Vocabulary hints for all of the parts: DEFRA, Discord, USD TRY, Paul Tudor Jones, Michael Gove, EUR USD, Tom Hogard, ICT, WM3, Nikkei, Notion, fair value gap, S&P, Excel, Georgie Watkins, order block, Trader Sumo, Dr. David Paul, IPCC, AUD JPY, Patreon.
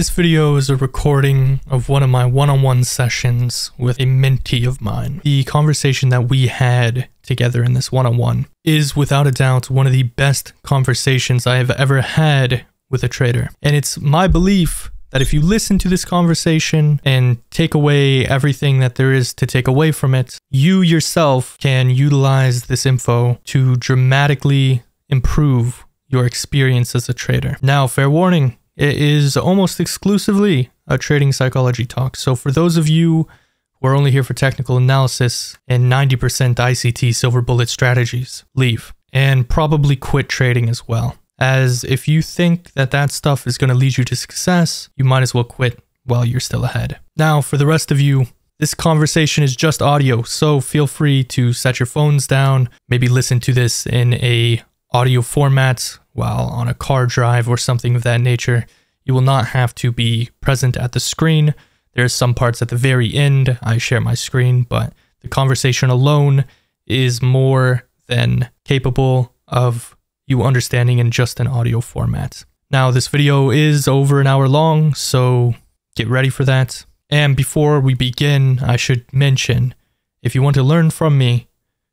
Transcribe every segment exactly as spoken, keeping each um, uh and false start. This video is a recording of one of my one-on-one sessions with a mentee of mine. The conversation that we had together in this one-on-one is without a doubt one of the best conversations I have ever had with a trader. And it's my belief that if you listen to this conversation and take away everything that there is to take away from it, you yourself can utilize this info to dramatically improve your experience as a trader. Now, fair warning, it is almost exclusively a trading psychology talk. So for those of you who are only here for technical analysis and ninety percent I C T silver bullet strategies, leave and probably quit trading as well. As if you think that that stuff is going to lead you to success, you might as well quit while you're still ahead. Now, for the rest of you, this conversation is just audio, so feel free to set your phones down, maybe listen to this in a audio format while on a car drive or something of that nature. You will not have to be present at the screen. There are some parts at the very end I share my screen, but the conversation alone is more than capable of you understanding in just an audio format. Now, this video is over an hour long, so get ready for that. And before we begin, I should mention, if you want to learn from me,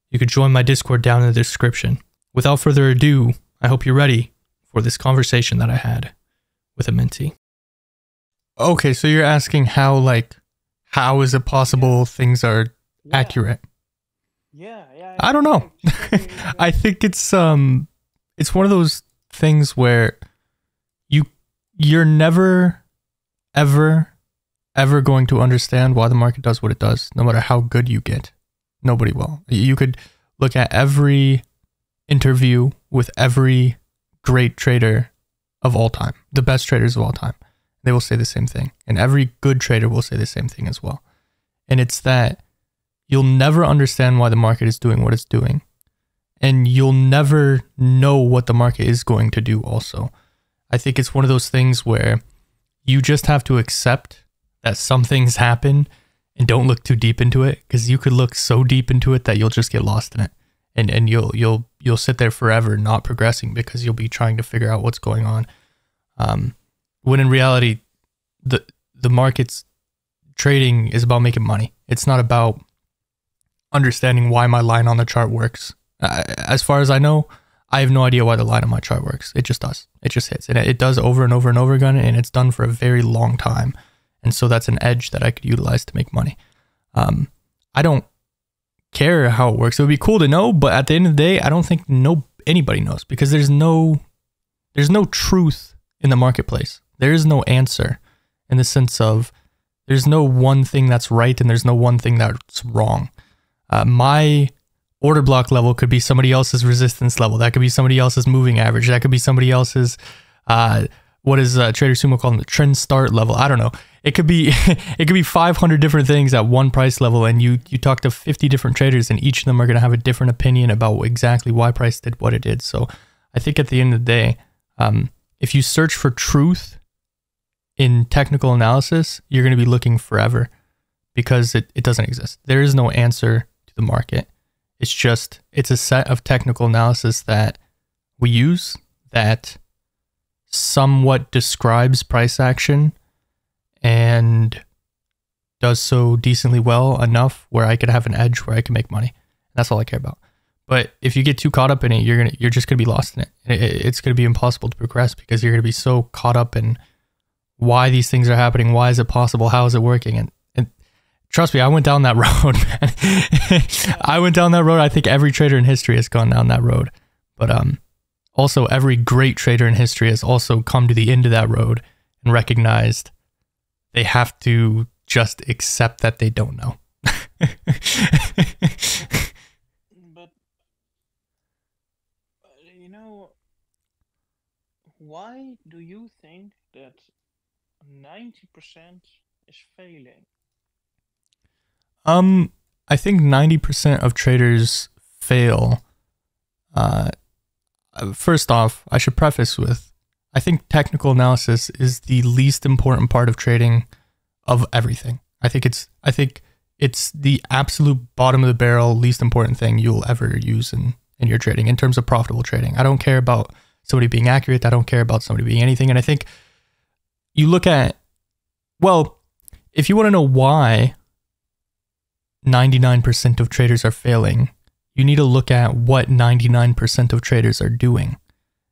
you could join my Discord down in the description. Without further ado, I hope you're ready for this conversation that I had with a mentee. Okay, so you're asking how, like, how is it possible things are yeah. accurate? Yeah, yeah. I, I don't know. I think it's um, it's one of those things where you you're never, ever, ever going to understand why the market does what it does, no matter how good you get. Nobody will. You could look at every interview with every great trader of all time, the best traders of all time. They will say the same thing. And every good trader will say the same thing as well. And it's that you'll never understand why the market is doing what it's doing. And you'll never know what the market is going to do also. I think it's one of those things where you just have to accept that some things happen and don't look too deep into it, because you could look so deep into it that you'll just get lost in it. And, and you'll you'll you'll sit there forever not progressing because you'll be trying to figure out what's going on. Um, when in reality, the the market's trading is about making money. It's not about understanding why my line on the chart works. Uh, as far as I know, I have no idea why the line on my chart works. It just does. It just hits. And it does over and over and over again, and it's done for a very long time. And so that's an edge that I could utilize to make money. Um, I don't care how it works. It would be cool to know, but at the end of the day, I don't think no anybody knows, because there's no there's no truth in the marketplace. There is no answer in the sense of there's no one thing that's right and there's no one thing that's wrong. Uh, my order block level could be somebody else's resistance level. That could be somebody else's moving average. That could be somebody else's uh, what is uh, Trader Sumo calling the trend start level? I don't know. It could be it could be five hundred different things at one price level, and you you talk to fifty different traders, and each of them are going to have a different opinion about exactly why price did what it did. So I think at the end of the day, um, if you search for truth in technical analysis, you're going to be looking forever, because it, it doesn't exist. There is no answer to the market. It's just, it's a set of technical analysis that we use that somewhat describes price action and does so decently well enough where I could have an edge where I can make money. That's all I care about. But if you get too caught up in it, you're gonna you're just gonna be lost in it. It's gonna be impossible to progress, because you're gonna be so caught up in why these things are happening, why is it possible, how is it working, and and trust me, I went down that road, man. I went down that road. I think every trader in history has gone down that road. But um, also every great trader in history has also come to the end of that road and recognized they have to just accept that they don't know. But, you know, why do you think that ninety percent is failing? Um, I think ninety percent of traders fail. Uh, first off, I should preface with, I think technical analysis is the least important part of trading of everything. I think it's I think it's the absolute bottom of the barrel, least important thing you'll ever use in, in your trading in terms of profitable trading. I don't care about somebody being accurate. I don't care about somebody being anything. And I think you look at, well, if you want to know why ninety-nine percent of traders are failing, you need to look at what ninety-nine percent of traders are doing.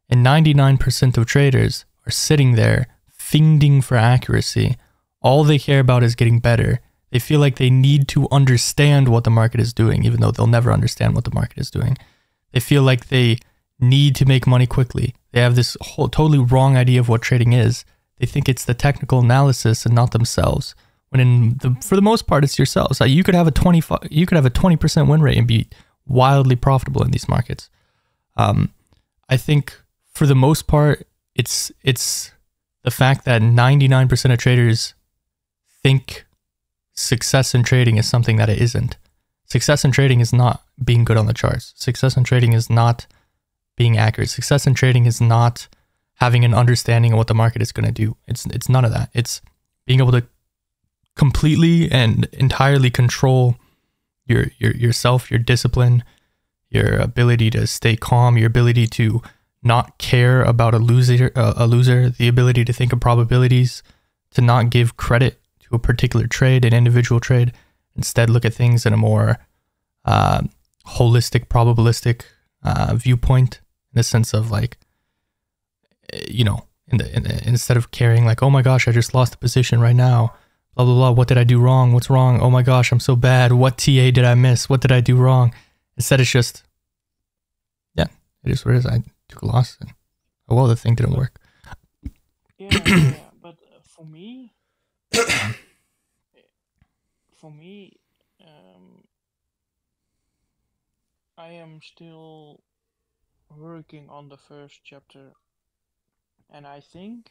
And ninety-nine percent of traders are sitting there fiending for accuracy. All they care about is getting better. They feel like they need to understand what the market is doing, even though they'll never understand what the market is doing. They feel like they need to make money quickly. They have this whole totally wrong idea of what trading is. They think it's the technical analysis and not themselves. When in the, for the most part, it's yourselves. Like you could have a twenty, you could have a twenty percent win rate and be wildly profitable in these markets. Um, I think for the most part, it's it's the fact that ninety-nine percent of traders think success in trading is something that it isn't. Success in trading is not being good on the charts. Success in trading is not being accurate. Success in trading is not having an understanding of what the market is going to do. It's it's none of that. It's being able to completely and entirely control your your yourself, your discipline, your ability to stay calm, your ability to not care about a loser, uh, a loser, the ability to think of probabilities, to not give credit to a particular trade, an individual trade. Instead, look at things in a more uh, holistic, probabilistic uh, viewpoint, in the sense of like, you know, in the, in the, instead of caring like, oh my gosh, I just lost the position right now, blah, blah, blah, what did I do wrong? What's wrong? Oh my gosh, I'm so bad. What T A did I miss? What did I do wrong? Instead, it's just, yeah, it is what it is. I took a loss. And, oh, well, the thing didn't work. Yeah, yeah, but uh, for me... For me, um, I am still working on the first chapter, and I think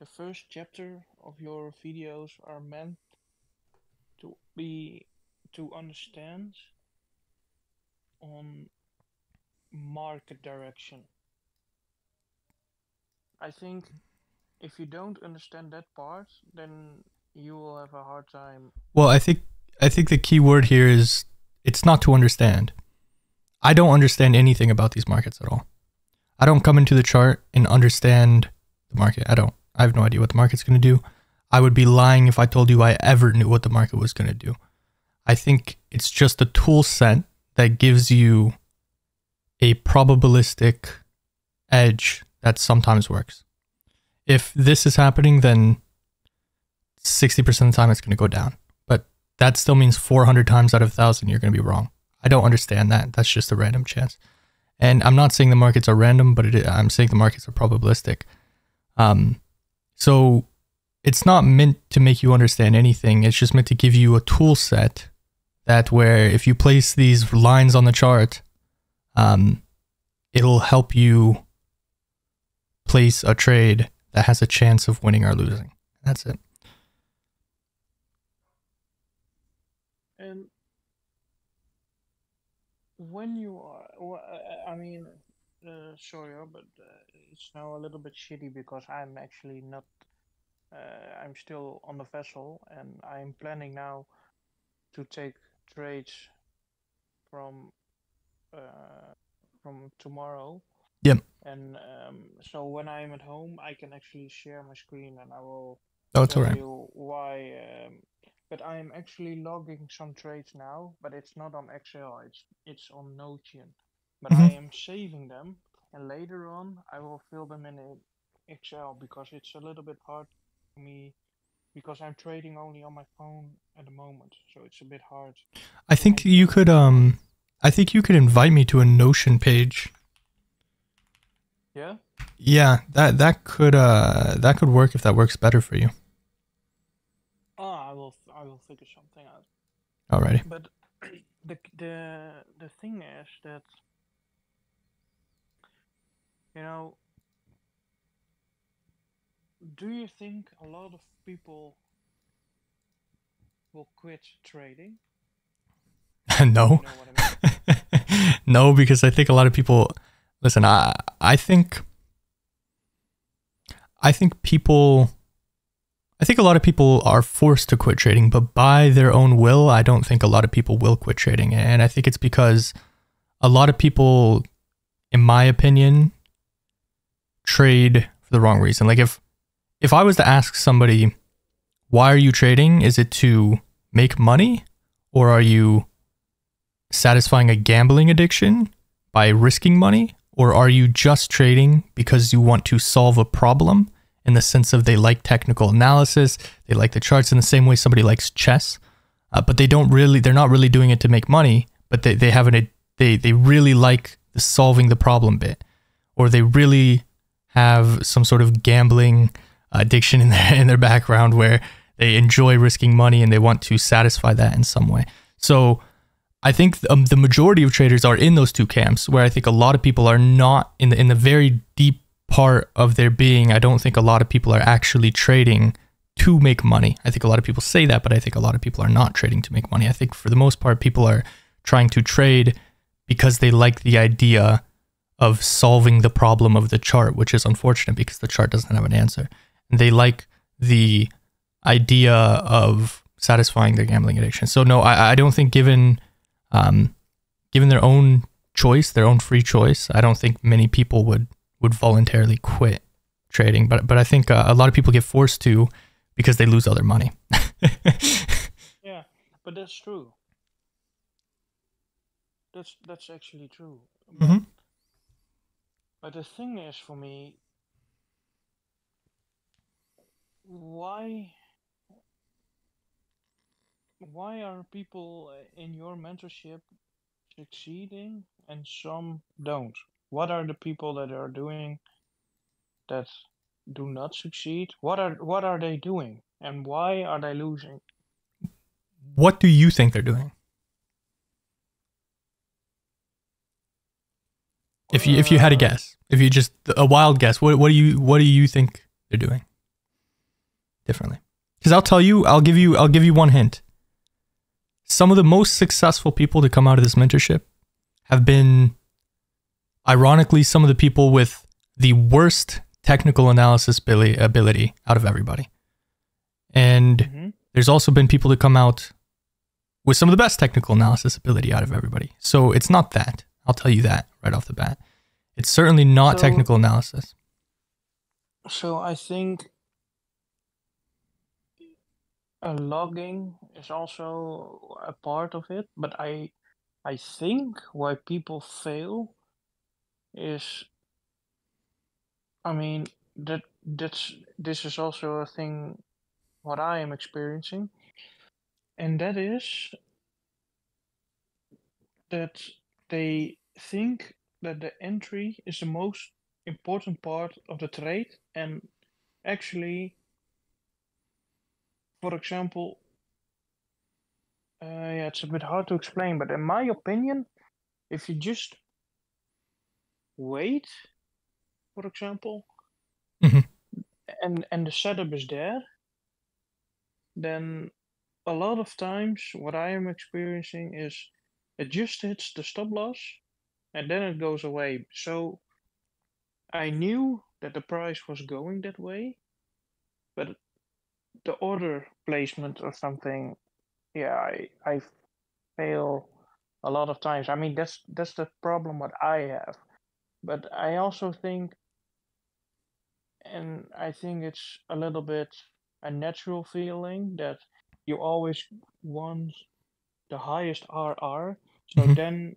the first chapter of your videos are meant to be to understand on market direction. I think if you don't understand that part, then you will have a hard time. Well, I think I think the key word here is it's not to understand. I don't understand anything about these markets at all. I don't come into the chart and understand the market. I don't. I have no idea what the market's going to do. I would be lying if I told you I ever knew what the market was going to do. I think it's just a tool set that gives you a probabilistic edge that sometimes works. If this is happening, then sixty percent of the time it's going to go down. But that still means four hundred times out of one thousand you're going to be wrong. I don't understand that. That's just a random chance. And I'm not saying the markets are random, but it, I'm saying the markets are probabilistic. Um, so it's not meant to make you understand anything. It's just meant to give you a tool set that where if you place these lines on the chart, um, it'll help you place a trade that has a chance of winning or losing. That's it. And when you are, well, I mean, uh, sorry, but uh, it's now a little bit shitty because I'm actually not, uh, I'm still on the vessel and I'm planning now to take trades from, uh, from tomorrow. Yeah. And um, so when I'm at home, I can actually share my screen and I will oh, tell right. you why. Um, but I'm actually logging some trades now, but it's not on Excel, it's, it's on Notion. But mm-hmm. I am saving them, and later on I will fill them in Excel, because it's a little bit hard for me, because I'm trading only on my phone at the moment, so it's a bit hard. I think you could, um, I think you could invite me to a Notion page. Yeah? Yeah, that, that, could, uh, that could work if that works better for you. I will figure something out. Alrighty. But the the the thing is that, you know, do you think a lot of people will quit trading? No. You know what I mean? No, because I think a lot of people. Listen, I I think. I think people. I think a lot of people are forced to quit trading, but by their own will, I don't think a lot of people will quit trading. And I think it's because a lot of people, in my opinion, trade for the wrong reason. Like if If I was to ask somebody, why are you trading? Is it to make money, or are you satisfying a gambling addiction by risking money, or are you just trading because you want to solve a problem, in the sense of they like technical analysis, they like the charts in the same way somebody likes chess, uh, but they don't really, they're not really doing it to make money, but they, they have an, they, they really like the solving the problem bit, or they really have some sort of gambling addiction in their, in their background where they enjoy risking money and they want to satisfy that in some way. So I think um, the majority of traders are in those two camps, where I think a lot of people are not in the, in the very deep part of their being. I don't think a lot of people are actually trading to make money. I think a lot of people say that, but I think a lot of people are not trading to make money. I think for the most part, people are trying to trade because they like the idea of solving the problem of the chart, which is unfortunate because the chart doesn't have an answer. And they like the idea of satisfying their gambling addiction. So no, I, I don't think given um, given their own choice, their own free choice, I don't think many people would would voluntarily quit trading. But but I think uh, a lot of people get forced to because they lose other money. Yeah, but that's true. That's that's actually true. But, mm-hmm. but the thing is, for me, why why are people in your mentorship succeeding and some don't? What are the people that are doing that do not succeed? What are what are they doing, and why are they losing? What do you think they're doing? If you if you had a guess, if you just a wild guess, what what do you what do you think they're doing differently? Because I'll tell you, I'll give you, I'll give you one hint. Some of the most successful people to come out of this mentorship have been, ironically, some of the people with the worst technical analysis ability out of everybody. And mm-hmm. there's also been people to come out with some of the best technical analysis ability out of everybody. So it's not that. I'll tell you that right off the bat. It's certainly not so, technical analysis. So I think a logging is also a part of it, but I, I think why people fail is, I mean, that that's this is also a thing what I am experiencing, and that is that they think that the entry is the most important part of the trade, and actually, for example, uh, yeah, it's a bit hard to explain, but in my opinion, if you just wait, for example, mm-hmm. and, and the setup is there, then a lot of times what I am experiencing is it just hits the stop loss and then it goes away. So I knew that the price was going that way, but the order placement or something, yeah, I, I fail a lot of times. I mean, that's that's the problem what I have. But I also think, and I think it's a little bit a natural feeling that you always want the highest R R. So mm-hmm. then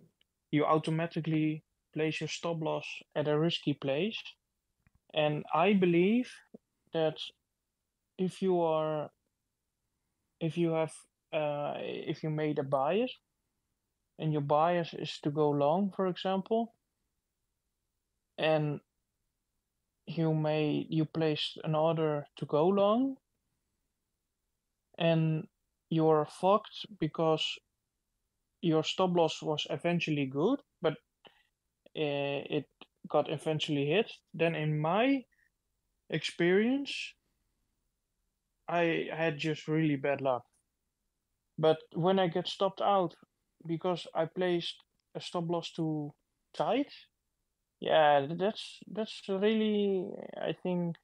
you automatically place your stop loss at a risky place. And I believe that if you are, if you have, uh, if you made a bias, and your bias is to go long, for example, and you may you placed an order to go long, and you are fucked because your stop loss was eventually good, but uh, it got eventually hit. Then, in my experience, I had just really bad luck. But when I get stopped out because I placed a stop loss too tight, yeah, that's that's really, I think,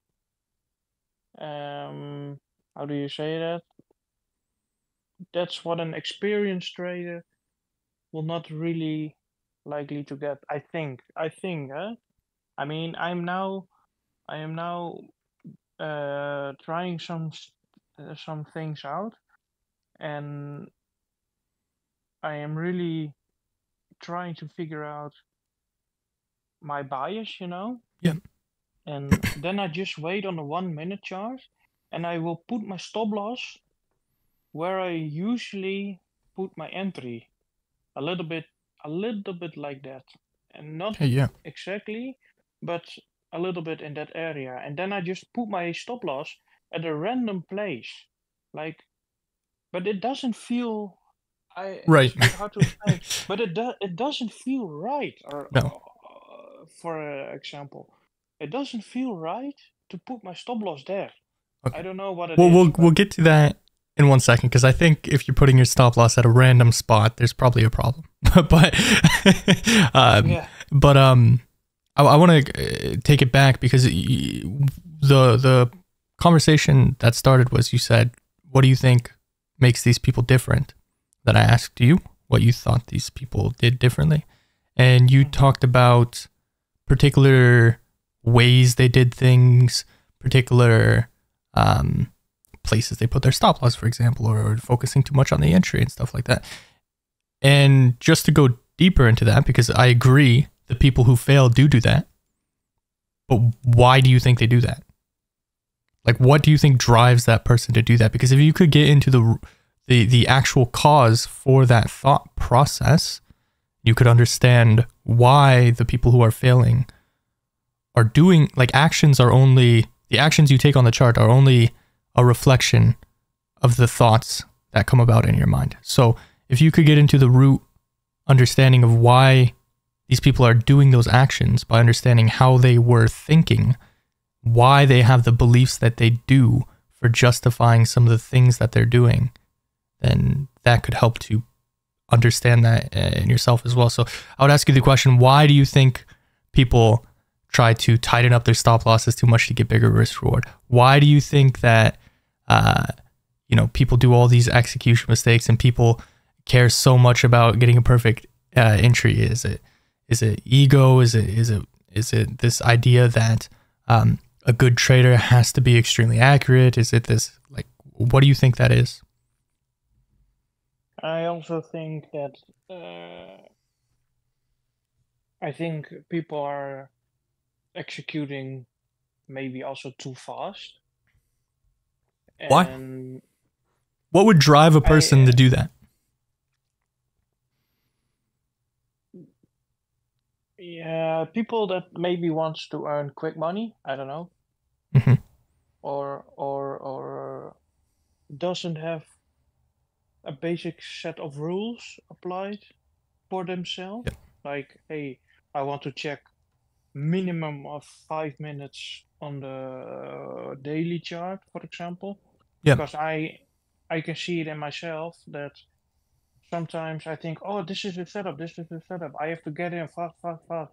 um, how do you say that? That's what an experienced trader will not really likely to get. I think. I think. Huh? I mean, I'm now, I am now uh, trying some uh, some things out, and I am really trying to figure out my bias, you know. Yeah. And then I just wait on the one minute chart, and I will put my stop loss where I usually put my entry, a little bit, a little bit like that, and not hey, yeah. exactly, but a little bit in that area. And then I just put my stop loss at a random place, like, but it doesn't feel. I, right. How to explain, but it do, it doesn't feel right. Or, no. uh, for example, it doesn't feel right to put my stop loss there. Okay. I don't know what it well, is. Well, we'll we'll get to that in one second, because I think if you're putting your stop loss at a random spot, there's probably a problem. but um, yeah. but um, I, I want to take it back, because the the conversation that started was, you said, "What do you think makes these people different?" That I asked you what you thought these people did differently, and you talked about particular ways they did things, particular um, places they put their stop loss, for example, or, or focusing too much on the entry and stuff like that. And just to go deeper into that, because I agree the people who fail do do that, but why do you think they do that? Like, what do you think drives that person to do that? Because if you could get into the The, the actual cause for that thought process, you could understand why the people who are failing are doing, like, actions are only, the actions you take on the chart are only a reflection of the thoughts that come about in your mind. So if you could get into the root understanding of why these people are doing those actions by understanding how they were thinking, why they have the beliefs that they do for justifying some of the things that they're doing, then that could help to understand that in yourself as well. So I would ask you the question, why do you think people try to tighten up their stop losses too much to get bigger risk reward? Why do you think that, uh, you know, people do all these execution mistakes and people care so much about getting a perfect uh, entry? Is it, is it ego? Is it, is it, is it this idea that um, a good trader has to be extremely accurate? Is it this, like, what do you think that is? I also think that uh, I think people are executing maybe also too fast. And why? What would drive a person I, uh, to do that? Yeah, people that maybe wants to earn quick money. I don't know, mm-hmm. or or or doesn't have a basic set of rules applied for themselves. Yep. Like, hey, I want to check minimum of five minutes on the uh, daily chart, for example. Yep. Because I, I can see it in myself that sometimes I think, oh, this is the setup, this is the setup. I have to get in fast, fast, fast.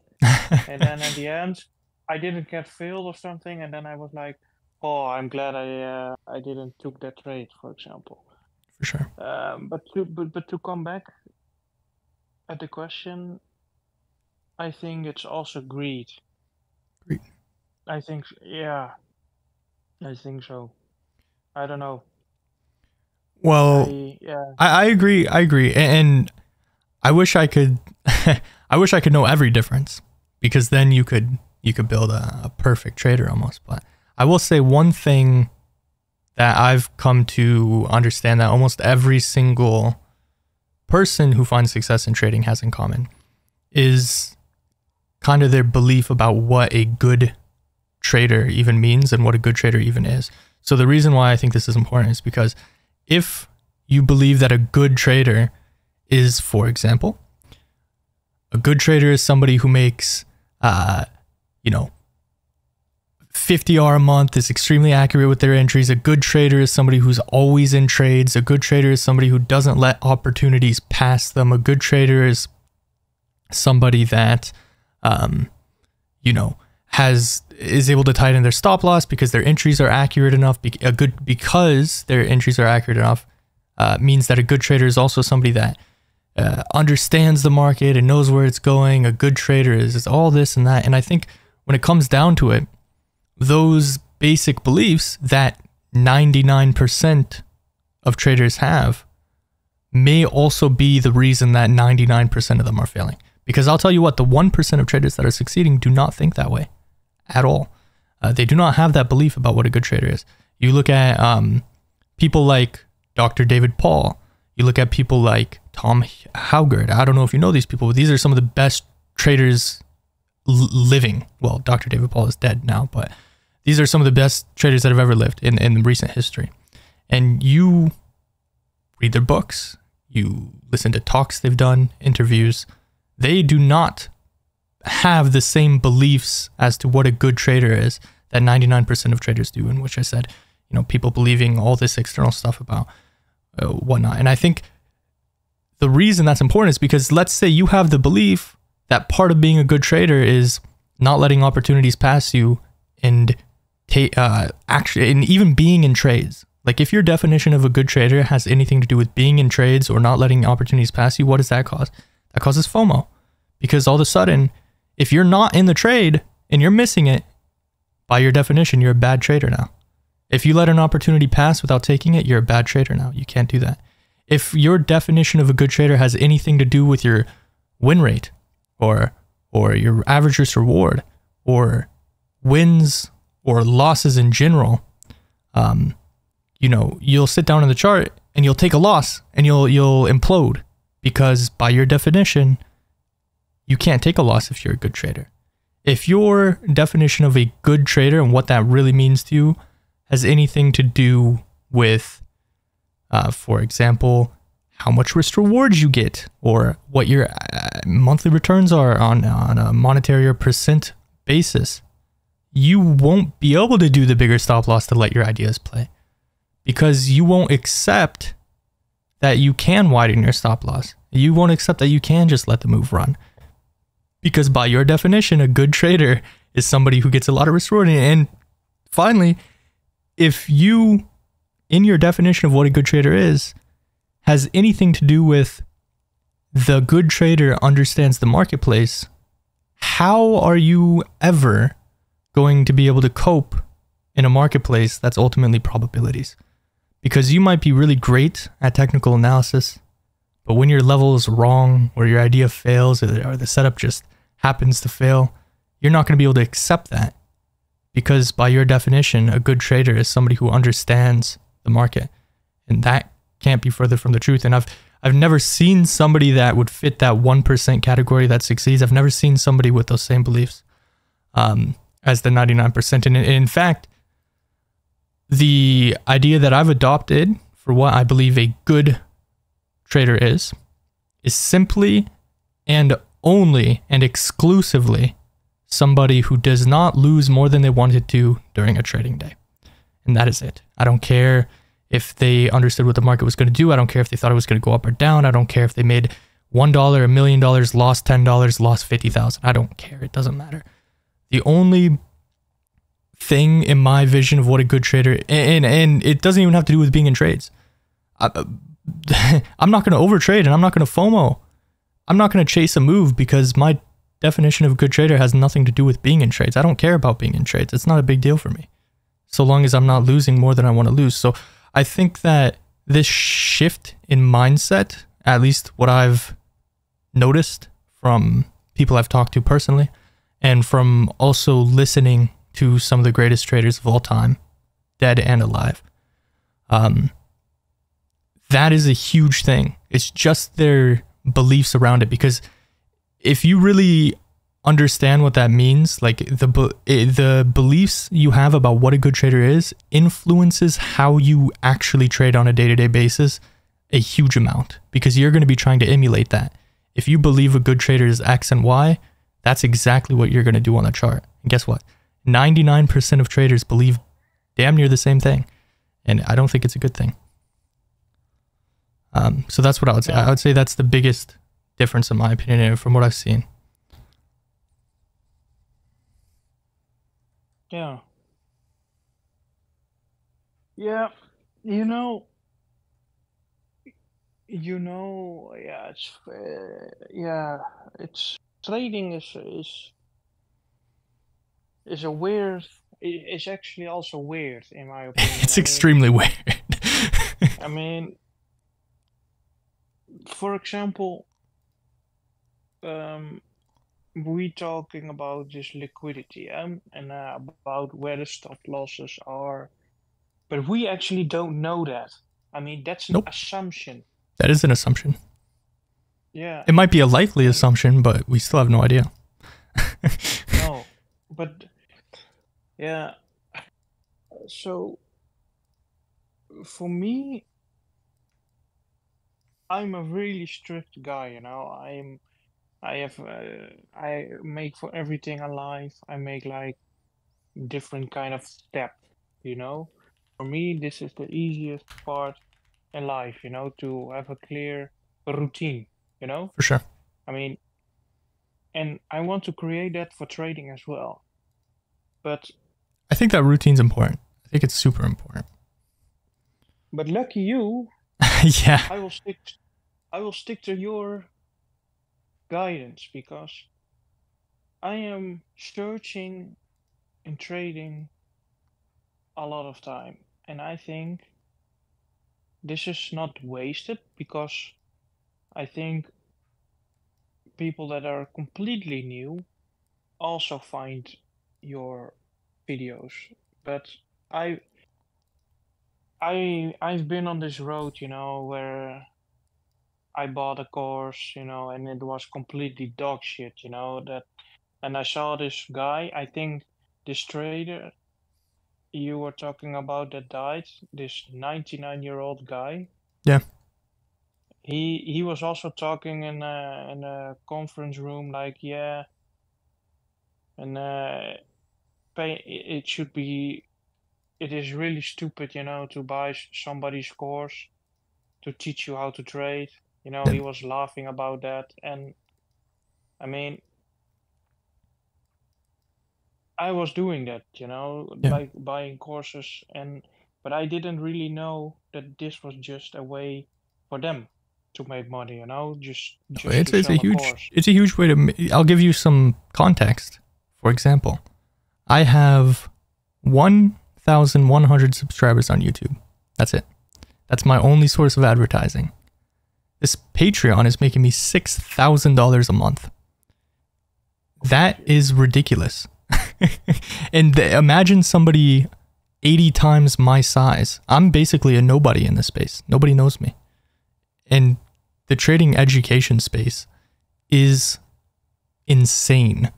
And then at the end, I didn't get failed or something. And then I was like, oh, I'm glad I uh, I didn't took that trade, for example. For sure. Um, but, to, but, but to come back at the question, I think it's also greed. Greed. I think, yeah, I think so. I don't know. Well, I, yeah. I, I agree. I agree. And I wish I could, I wish I could know every difference, because then you could, you could build a, a perfect trader almost. But I will say one thing that I've come to understand that almost every single person who finds success in trading has in common is kind of their belief about what a good trader even means and what a good trader even is. So the reason why I think this is important is because if you believe that a good trader is, for example, a good trader is somebody who makes, uh, you know, fifty R a month, is extremely accurate with their entries. A good trader is somebody who's always in trades. A good trader is somebody who doesn't let opportunities pass them. A good trader is somebody that, um, you know, has is able to tighten their stop loss because their entries are accurate enough. Be a good because their entries are accurate enough uh, means that a good trader is also somebody that uh, understands the market and knows where it's going. A good trader is, is all this and that. And I think when it comes down to it, those basic beliefs that ninety-nine percent of traders have may also be the reason that ninety-nine percent of them are failing. Because I'll tell you what, the one percent of traders that are succeeding do not think that way at all. Uh, they do not have that belief about what a good trader is. You look at um, people like Doctor David Paul. You look at people like Tom Hogard. I don't know if you know these people, but these are some of the best traders living. Well, Doctor David Paul is dead now, but these are some of the best traders that have ever lived in, in recent history. And you read their books, you listen to talks they've done, interviews. They do not have the same beliefs as to what a good trader is that ninety-nine percent of traders do, in which I said, you know, people believing all this external stuff about uh, whatnot. And I think the reason that's important is because let's say you have the belief that part of being a good trader is not letting opportunities pass you and uh, actually, and even being in trades. Like if your definition of a good trader has anything to do with being in trades or not letting opportunities pass you, what does that cause? That causes FOMO, because all of a sudden, if you're not in the trade and you're missing it, by your definition, you're a bad trader now. If you let an opportunity pass without taking it, you're a bad trader now. You can't do that. If your definition of a good trader has anything to do with your win rate or or your average risk reward or wins or losses in general, um, you know, you'll sit down in the chart and you'll take a loss and you'll you'll implode. Because by your definition, you can't take a loss if you're a good trader. If your definition of a good trader and what that really means to you has anything to do with, uh, for example, how much risk reward you get or what your uh, monthly returns are on, on a monetary or percent basis, you won't be able to do the bigger stop loss to let your ideas play, because you won't accept that you can widen your stop loss. You won't accept that you can just let the move run. Because by your definition, a good trader is somebody who gets a lot of risk reward. And finally, if you, in your definition of what a good trader is, has anything to do with the good trader understands the marketplace, how are you ever going to be able to cope in a marketplace that's ultimately probabilities? Because you might be really great at technical analysis, but when your level is wrong or your idea fails or the, or the setup just happens to fail, you're not going to be able to accept that, because by your definition, a good trader is somebody who understands the market, and that can't be further from the truth. And I've I've never seen somebody that would fit that one percent category that succeeds. I've never seen somebody with those same beliefs um, as the ninety-nine percent. And in fact, the idea that I've adopted for what I believe a good trader is, is simply and only and exclusively somebody who does not lose more than they wanted to during a trading day. And that is it. I don't care if they understood what the market was going to do. I don't care if they thought it was going to go up or down. I don't care if they made one dollar, a million dollars, lost ten dollars, lost fifty thousand. I don't care. It doesn't matter. The only thing in my vision of what a good trader, and and it doesn't even have to do with being in trades. I, I'm not going to overtrade, and I'm not going to FOMO. I'm not going to chase a move, because my definition of a good trader has nothing to do with being in trades. I don't care about being in trades. It's not a big deal for me, so long as I'm not losing more than I want to lose. So I think that this shift in mindset, at least what I've noticed from people I've talked to personally, and from also listening to some of the greatest traders of all time, dead and alive. Um, that is a huge thing. It's just their beliefs around it, because if you really understand what that means, like the, the beliefs you have about what a good trader is influences how you actually trade on a day-to-day basis a huge amount, because you're going to be trying to emulate that. If you believe a good trader is X and Y, that's exactly what you're going to do on the chart. And guess what? ninety-nine percent of traders believe damn near the same thing, and I don't think it's a good thing. Um, so that's what I would say. I would say that's the biggest difference, in my opinion, and from what I've seen. Yeah. Yeah, you know, you know, yeah, it's, uh, yeah, it's trading is is. It's a weird. It's actually also weird, in my opinion. It's I extremely mean, weird. I mean, for example, um, we're talking about this liquidity um, and uh, about where the stop losses are, but we actually don't know that. I mean, that's an nope. assumption. That is an assumption. Yeah. It might be a likely assumption, but we still have no idea. No, but. Yeah, so for me, I'm a really strict guy, you know, I'm, I have, uh, I make for everything alive, I make like different kind of steps, you know, for me, this is the easiest part in life, you know, to have a clear routine, you know, for sure. I mean, and I want to create that for trading as well, but I think that routine's important. I think it's super important. But lucky you. Yeah. I will stick. I will stick to your guidance because I am searching and trading a lot of time, and I think this is not wasted because I think people that are completely new also find your videos, but I, I, I've been on this road, you know, where I bought a course, you know, and it was completely dog shit, you know, that, and I saw this guy, I think this trader you were talking about that died, this ninety-nine year old guy. Yeah. He, he was also talking in a, in a conference room, like, yeah. And, uh, Pay, it should be, it is really stupid, you know, to buy somebody's course to teach you how to trade. You know, he was laughing about that. And I mean, I was doing that, you know, yeah. like buying courses. And, but I didn't really know that this was just a way for them to make money, you know, just, just it's, it's a huge, course. It's a huge way to, I'll give you some context. For example, I have one thousand one hundred subscribers on YouTube. That's it. That's my only source of advertising. This Patreon is making me six thousand dollars a month. That is ridiculous. And the, imagine somebody eighty times my size. I'm basically a nobody in this space. Nobody knows me. And the trading education space is insane.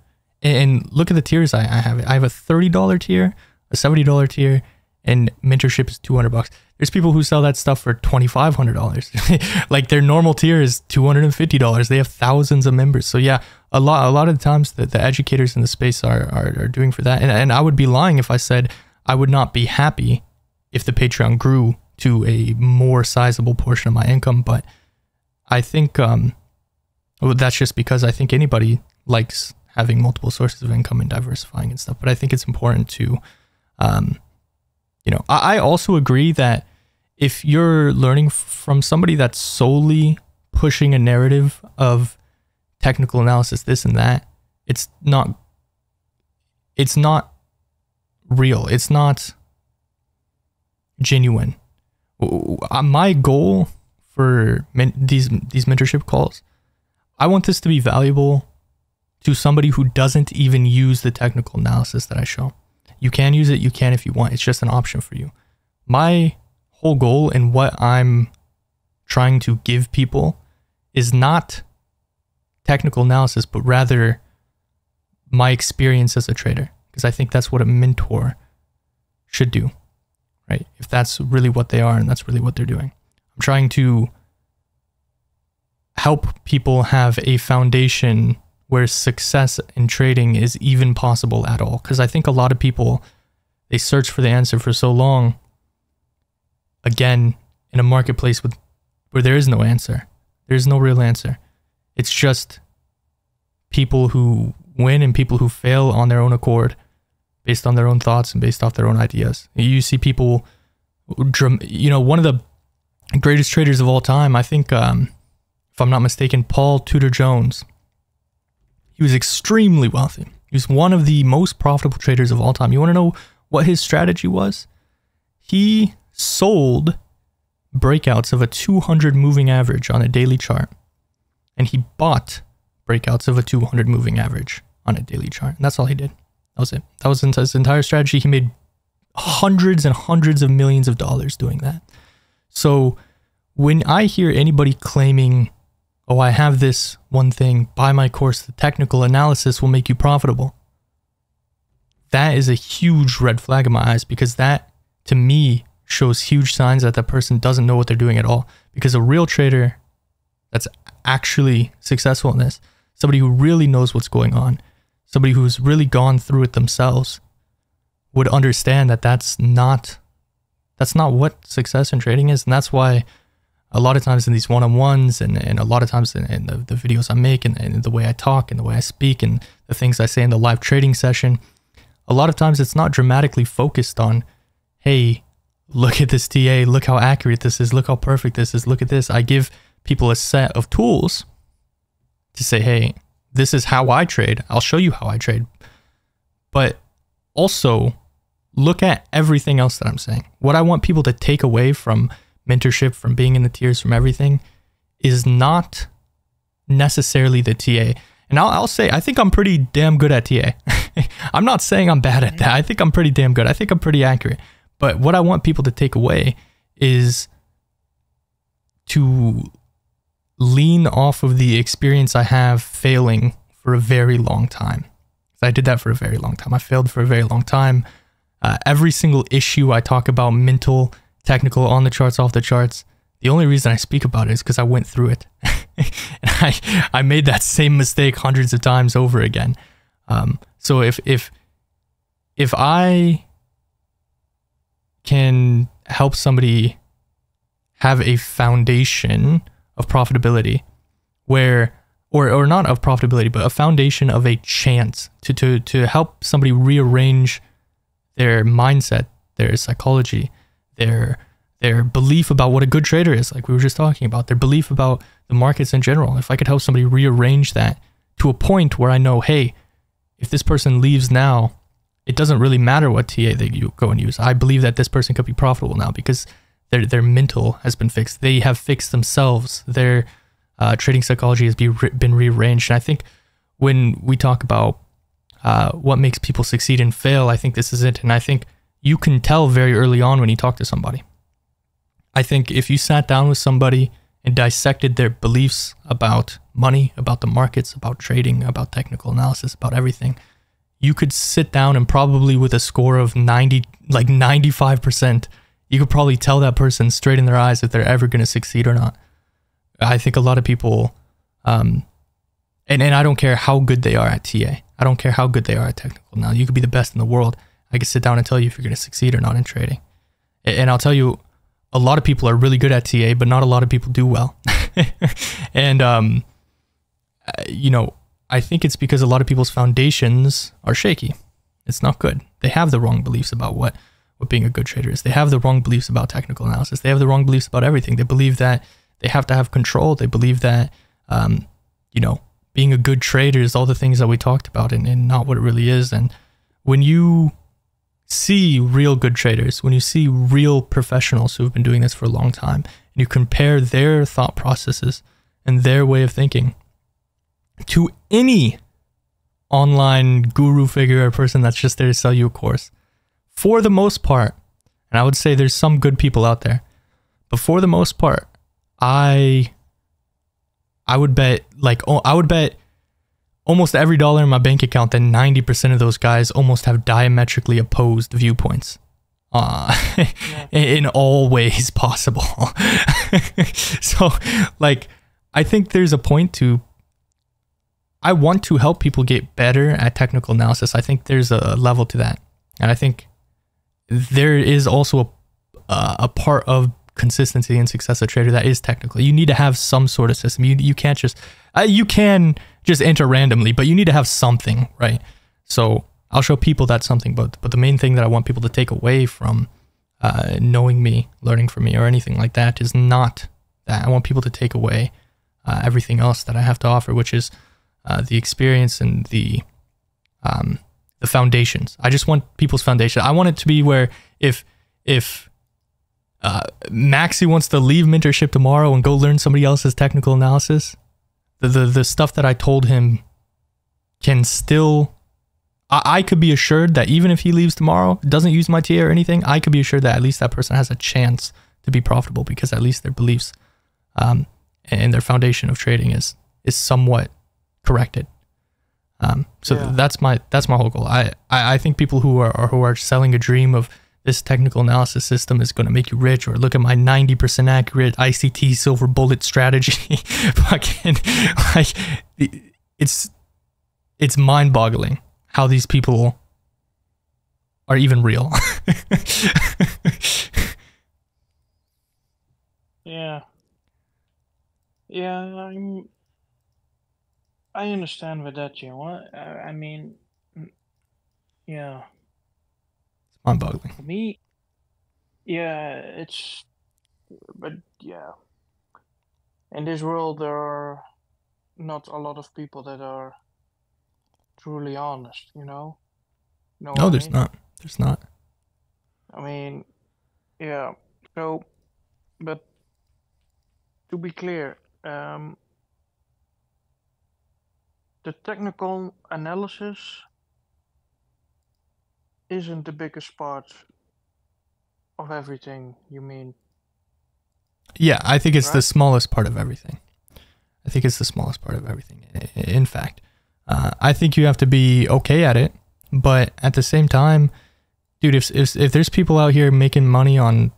And look at the tiers I, I have. I have a thirty dollar tier, a seventy dollar tier, and mentorship is two hundred bucks. There's people who sell that stuff for twenty-five hundred dollars. Like their normal tier is two hundred fifty dollars. They have thousands of members. So yeah, a lot, a lot of the times the, the educators in the space are, are, are doing for that. And, and I would be lying if I said I would not be happy if the Patreon grew to a more sizable portion of my income. But I think um, well, that's just because I think anybody likes having multiple sources of income and diversifying and stuff. But I think it's important to, um, you know, I, I also agree that if you're learning from somebody that's solely pushing a narrative of technical analysis, this and that, it's not, it's not real. It's not genuine. My goal for men, these, these mentorship calls, I want this to be valuable to somebody who doesn't even use the technical analysis that I show. You can use it, you can if you want, it's just an option for you. My whole goal and what I'm trying to give people is not technical analysis, but rather my experience as a trader, because I think that's what a mentor should do, right? If that's really what they are and that's really what they're doing. I'm trying to help people have a foundation where success in trading is even possible at all. Because I think a lot of people, they search for the answer for so long, again, in a marketplace with where there is no answer. There's no real answer. It's just people who win and people who fail on their own accord, based on their own thoughts and based off their own ideas. You see people, you know, one of the greatest traders of all time, I think, um, if I'm not mistaken, Paul Tudor Jones. He was extremely wealthy, He was one of the most profitable traders of all time. You want to know what his strategy was? He sold breakouts of a two hundred moving average on a daily chart, and he bought breakouts of a two hundred moving average on a daily chart. And that's all he did. That was it. That was his entire strategy. He made hundreds and hundreds of millions of dollars doing that. So when I hear anybody claiming, oh, I have this one thing, buy my course, the technical analysis will make you profitable, that is a huge red flag in my eyes, because that to me shows huge signs that that person doesn't know what they're doing at all. Because a real trader that's actually successful in this, somebody who really knows what's going on, somebody who's really gone through it themselves, would understand that that's not that's not what success in trading is. And that's why a lot of times in these one-on-ones and, and a lot of times in, in the, the videos I make and, and the way I talk and the way I speak and the things I say in the live trading session, a lot of times it's not dramatically focused on, hey, look at this T A, look how accurate this is, look how perfect this is, look at this. I give people a set of tools to say, hey, this is how I trade. I'll show you how I trade. But also look at everything else that I'm saying. What I want people to take away from mentorship, from being in the tiers, from everything, is not necessarily the T A. And I'll, I'll say, I think I'm pretty damn good at T A. I'm not saying I'm bad at that. I think I'm pretty damn good. I think I'm pretty accurate. But what I want people to take away is to lean off of the experience I have failing for a very long time. I did that for a very long time. I failed for a very long time. Uh, every single issue I talk about, mental, technical, on the charts, off the charts, the only reason I speak about it is because I went through it. And I, I made that same mistake hundreds of times over again. Um, so if, if, if I can help somebody have a foundation of profitability where, or, or not of profitability, but a foundation of a chance to, to, to help somebody rearrange their mindset, their psychology, their, their belief about what a good trader is, like we were just talking about, their belief about the markets in general. If I could help somebody rearrange that to a point where I know, hey, if this person leaves now, it doesn't really matter what T A they go and use. I believe that this person could be profitable now because their their mental has been fixed. They have fixed themselves. Their uh, trading psychology has be re been rearranged. And I think when we talk about uh, what makes people succeed and fail, I think this is it. And I think you can tell very early on when you talk to somebody. I think if you sat down with somebody and dissected their beliefs about money, about the markets, about trading, about technical analysis, about everything, you could sit down and probably with a score of ninety, like ninety-five percent, you could probably tell that person straight in their eyes if they're ever going to succeed or not. I think a lot of people, um, and, and I don't care how good they are at T A. I don't care how good they are at technical. Now, you could be the best in the world. I could sit down and tell you if you're going to succeed or not in trading. And, and I'll tell you, a lot of people are really good at T A, but not a lot of people do well. And, um, you know, I think it's because a lot of people's foundations are shaky. It's not good. They have the wrong beliefs about what, what being a good trader is. They have the wrong beliefs about technical analysis. They have the wrong beliefs about everything. They believe that they have to have control. They believe that, um, you know, being a good trader is all the things that we talked about and, and not what it really is. And when you see real good traders, when you see real professionals who have been doing this for a long time, and you compare their thought processes and their way of thinking to any online guru figure or person that's just there to sell you a course, for the most part, and I would say there's some good people out there, but for the most part, I I would bet like oh, I would bet almost every dollar in my bank account that ninety percent of those guys almost have diametrically opposed viewpoints. Uh, yeah. In all ways possible. So like, I think there's a point to, I want to help people get better at technical analysis. I think there's a level to that. And I think there is also a, uh, a part of consistency and success of trader that is technical. You need to have some sort of system. You, you can't just, uh, you can just enter randomly, but you need to have something, right? So I'll show people that something, but, but the main thing that I want people to take away from uh, knowing me, learning from me, or anything like that is not that. I want people to take away uh, everything else that I have to offer, which is, Uh, the experience and the um, the foundations. I just want people's foundation. I want it to be where if if uh, Maxi wants to leave mentorship tomorrow and go learn somebody else's technical analysis, the the, the stuff that I told him can still, I, I could be assured that even if he leaves tomorrow, doesn't use my T A or anything, I could be assured that at least that person has a chance to be profitable, because at least their beliefs um, and their foundation of trading is is somewhat corrected. Um, so yeah. th that's my that's my whole goal. I, I, I think people who are, are who are selling a dream of this technical analysis system is going to make you rich, or look at my ninety percent accurate I C T silver bullet strategy, fucking like it's it's mind boggling how these people are even real. Yeah. Yeah, I'm, I understand with that, you know. I, I mean, yeah. It's mind-boggling. For me, yeah, it's, but yeah. In this world, there are not a lot of people that are truly honest, you know? know no, there's I mean? not. There's not. I mean, yeah, so, but, to be clear, um, the technical analysis isn't the biggest part of everything, you mean? Yeah, I think it's right? the smallest part of everything. I think it's the smallest part of everything, in fact. Uh, I think you have to be okay at it, but at the same time, dude, if, if, if there's people out here making money on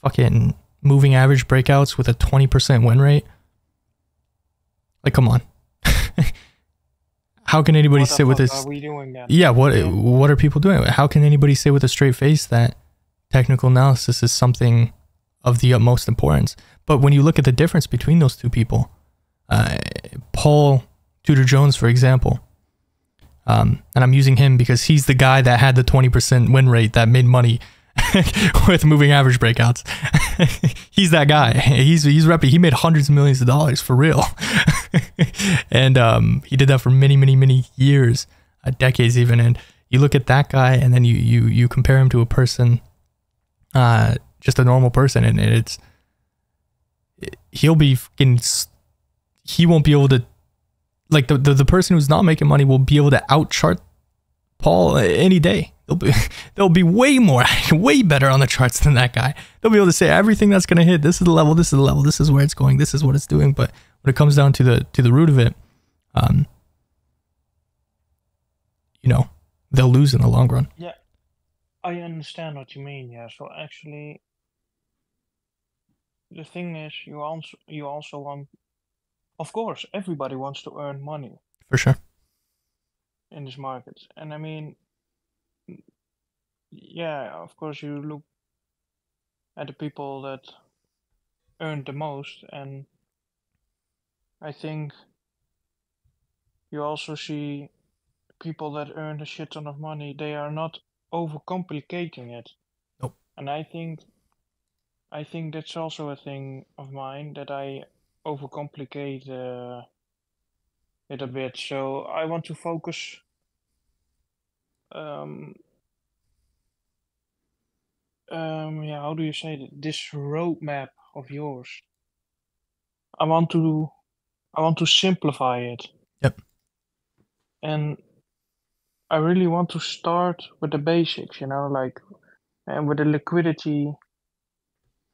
fucking moving average breakouts with a twenty percent win rate, like, come on. How can anybody sit with this? Are we doing that? Yeah, what what are people doing? How can anybody say with a straight face that technical analysis is something of the utmost importance? But when you look at the difference between those two people, uh, Paul Tudor Jones, for example, um, and I'm using him because he's the guy that had the twenty percent win rate that made money with moving average breakouts. He's that guy. He's he's reppy. He made hundreds of millions of dollars for real. And um, he did that for many, many, many years, uh, decades even. And you look at that guy, and then you you you compare him to a person, uh, just a normal person, and it's it, he'll be fucking, he won't be able to, like, the, the the person who's not making money will be able to outchart Paul any day. They'll be, they'll be way more, way better on the charts than that guy. They'll be able to say everything that's going to hit. This is the level. This is the level. This is where it's going. This is what it's doing. But when it comes down to the to the root of it, um, you know, they'll lose in the long run. Yeah, I understand what you mean. Yeah. So actually, the thing is, you also you also want, of course, everybody wants to earn money. For sure. In this market, and I mean. Yeah, of course you look at the people that earned the most, and I think you also see people that earn a shit ton of money, they are not overcomplicating it. Nope. And I think I think that's also a thing of mine, that I overcomplicate uh, it a bit. So I want to focus um Um, yeah, how do you say that? This roadmap of yours? I want to, I want to simplify it. Yep. And I really want to start with the basics, you know, like, and with the liquidity.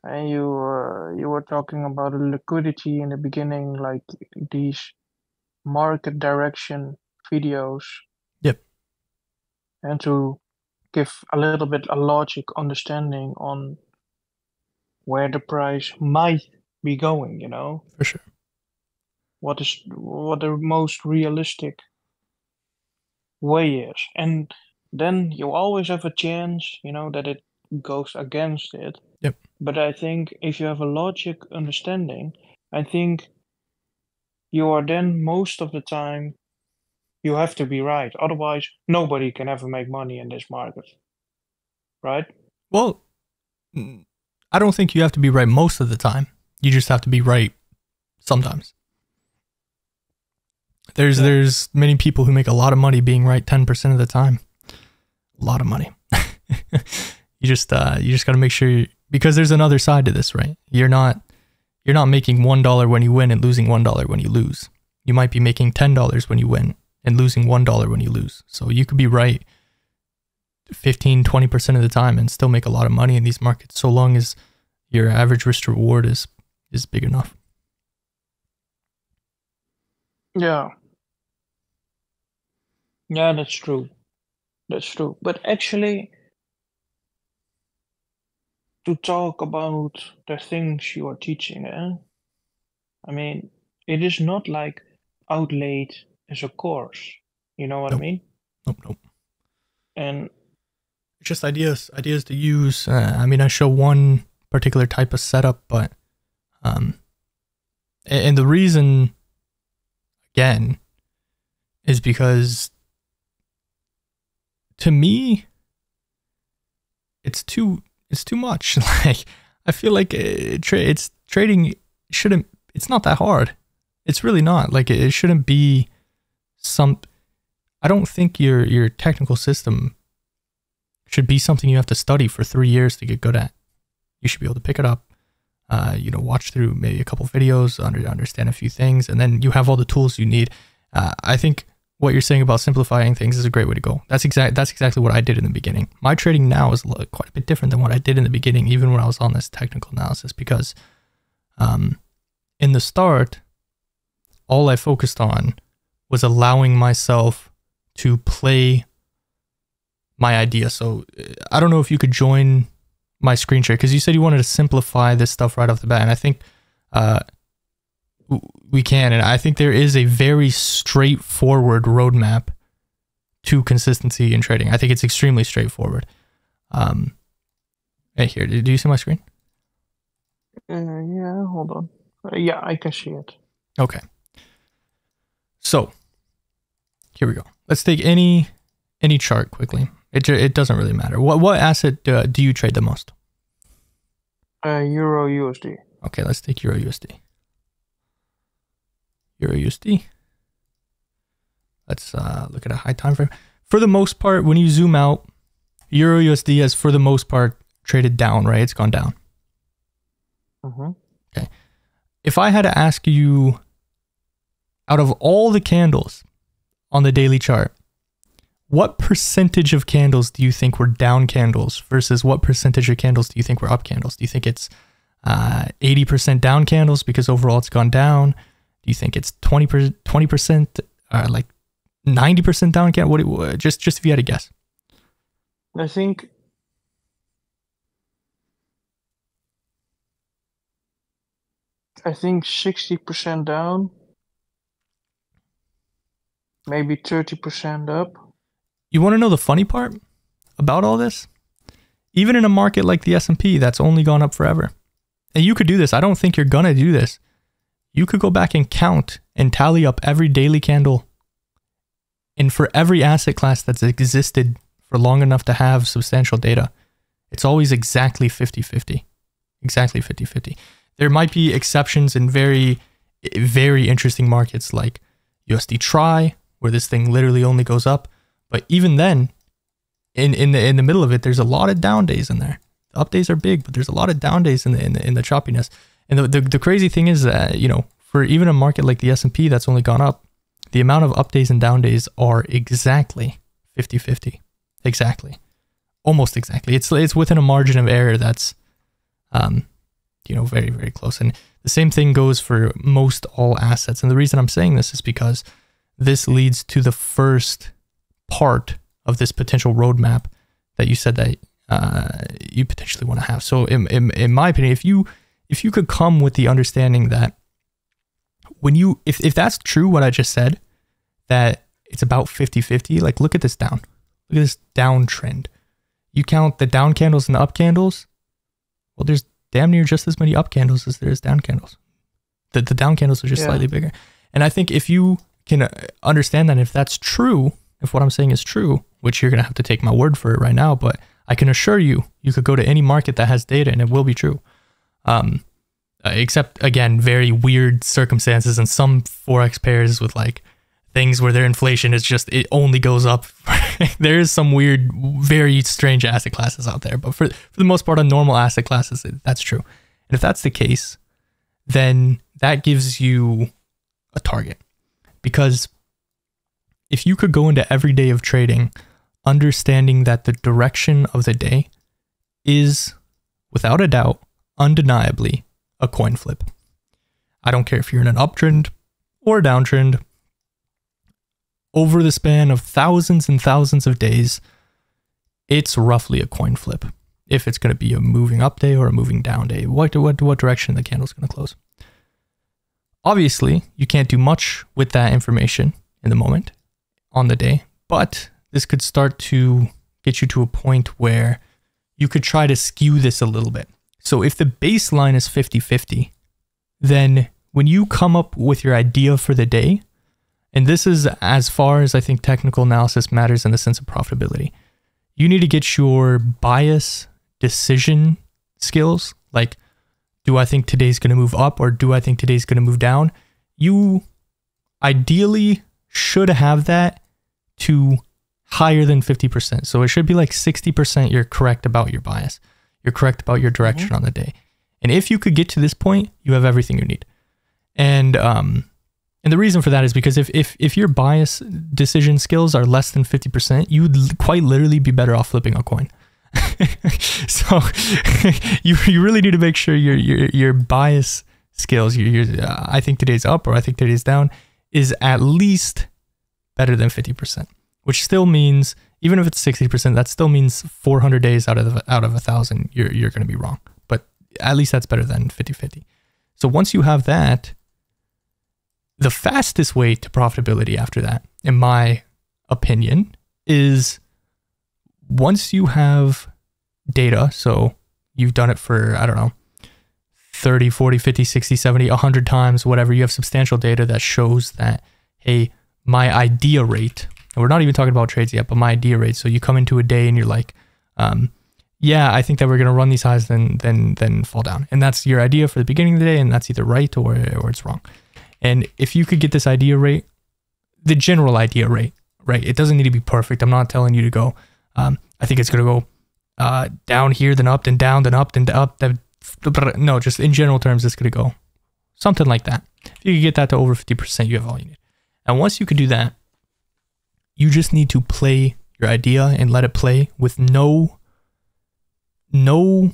And you, uh, you were talking about the liquidity in the beginning, like these market direction videos. Yep. And to give a little bit a logic understanding on where the price might be going, you know? For sure. What is what the most realistic way is. And then you always have a chance, you know, that it goes against it. Yep. But I think if you have a logic understanding, I think you are then most of the time you have to be right. Otherwise, nobody can ever make money in this market. Right? Well, I don't think you have to be right most of the time. You just have to be right sometimes. There's yeah. there's many people who make a lot of money being right ten percent of the time. A lot of money. You just uh, you just got to make sure you, because there's another side to this, right? You're not you're not making one dollar when you win and losing one dollar when you lose. You might be making ten dollars when you win and losing one dollar when you lose. So you could be right fifteen, twenty percent of the time and still make a lot of money in these markets, so long as your average risk to reward is is big enough. Yeah. Yeah, that's true. That's true. But actually, to talk about the things you are teaching, eh? I mean, it is not like outlaid as a course. You know what nope. I mean? Nope, nope. And it's just ideas, ideas to use. Uh, I mean, I show one particular type of setup, but um, and the reason again is because, to me, it's too it's too much. Like, I feel like it tra it's trading shouldn't. It's not that hard. It's really not. Like, it, it shouldn't be some. I don't think your your technical system should be something you have to study for three years to get good at. You should be able to pick it up. Uh, you know, watch through maybe a couple videos, under understand a few things, and then you have all the tools you need. Uh, I think what you're saying about simplifying things is a great way to go. That's exact. That's exactly what I did in the beginning. My trading now is quite a bit different than what I did in the beginning, even when I was on this technical analysis, because um, in the start, all I focused on was allowing myself to play my idea. So I don't know if you could join my screen share, because you said you wanted to simplify this stuff right off the bat, and I think uh, we can, and I think there is a very straightforward roadmap to consistency in trading. I think it's extremely straightforward. Um, right here, do you see my screen? Uh, yeah, hold on. Uh, yeah, I can see it. Okay. So here we go. Let's take any any chart quickly. It it doesn't really matter. What what asset uh, do you trade the most? Uh, Euro U S D. Okay, let's take Euro U S D. Euro U S D. Let's uh, look at a high time frame. For the most part, when you zoom out, Euro U S D has, for the most part, traded down. Right, it's gone down. Mm-hmm. Okay. If I had to ask you, out of all the candles on the daily chart, what percentage of candles do you think were down candles versus what percentage of candles do you think were up candles? Do you think it's uh, eighty percent down candles because overall it's gone down? Do you think it's twenty percent, uh, like ninety percent down candle? What it, uh, just, just if you had a guess. I think I think sixty percent down, maybe thirty percent up. You want to know the funny part about all this? Even in a market like the S and P that's only gone up forever, and you could do this, I don't think you're going to do this, you could go back and count and tally up every daily candle and for every asset class that's existed for long enough to have substantial data. It's always exactly fifty fifty. Exactly fifty fifty. There might be exceptions in very, very interesting markets like U S D T R Y, where this thing literally only goes up. But even then, in in the in the middle of it, there's a lot of down days in there. The up days are big, but there's a lot of down days in the in the, in the choppiness. And the, the the crazy thing is that, you know, for even a market like the S and P that's only gone up, the amount of up days and down days are exactly fifty fifty. Exactly, almost exactly. It's it's within a margin of error that's, um, you know, very very close. And the same thing goes for most all assets. And the reason I'm saying this is because this leads to the first part of this potential roadmap that you said that uh, you potentially want to have. So in, in, in my opinion, if you if you could come with the understanding that when you, if, if that's true, what I just said, that it's about fifty fifty, like look at this down, look at this downtrend. You count the down candles and the up candles. Well, there's damn near just as many up candles as there is down candles. The, the down candles are just yeah. slightly bigger. And I think if you can understand that, if that's true, if what I'm saying is true, which you're going to have to take my word for it right now, but I can assure you, you could go to any market that has data and it will be true. Um, except, again, very weird circumstances and some Forex pairs with like things where their inflation is just, it only goes up. There is some weird, very strange asset classes out there, but for, for the most part on normal asset classes, that's true. And if that's the case, then that gives you a target, because if you could go into every day of trading understanding that the direction of the day is without a doubt, undeniably, a coin flip. I don't care if you're in an uptrend or a downtrend. Over the span of thousands and thousands of days, it's roughly a coin flip. If it's going to be a moving up day or a moving down day, what, what, what direction the candle's going to close. Obviously, you can't do much with that information in the moment on the day, but this could start to get you to a point where you could try to skew this a little bit. So if the baseline is fifty fifty, then when you come up with your idea for the day, and this is as far as I think technical analysis matters in the sense of profitability, you need to get your bias decision skills. Like, do I think today's going to move up, or do I think today's going to move down? You ideally should have that to higher than fifty percent. So it should be like sixty percent you're correct about your bias. You're correct about your direction mm-hmm. on the day. And if you could get to this point, you have everything you need. And um, and the reason for that is because if, if, if your bias decision skills are less than fifty percent, you'd quite literally be better off flipping a coin. So you, you really need to make sure your, your, your bias skills, your, your uh, I think today's up or I think today's down, is at least better than fifty percent, which still means, even if it's sixty percent, that still means four hundred days out of out of a thousand, you're, you're going to be wrong. But at least that's better than fifty fifty. So once you have that, the fastest way to profitability after that, in my opinion, is once you have data. So you've done it for, I don't know, thirty, forty, fifty, sixty, seventy, a hundred times, whatever. You have substantial data that shows that, hey, my idea rate, and we're not even talking about trades yet, but my idea rate. So you come into a day and you're like, um, yeah, I think that we're going to run these highs, then, then, then fall down. And that's your idea for the beginning of the day. And that's either right or, or it's wrong. And if you could get this idea rate, the general idea rate, right? It doesn't need to be perfect. I'm not telling you to go, um, I think it's going to go uh, down here, then up, then down, then up, then up. Then, no, just in general terms, it's going to go something like that. If you could get that to over fifty percent, you have all you need. And once you could do that, you just need to play your idea and let it play with no, no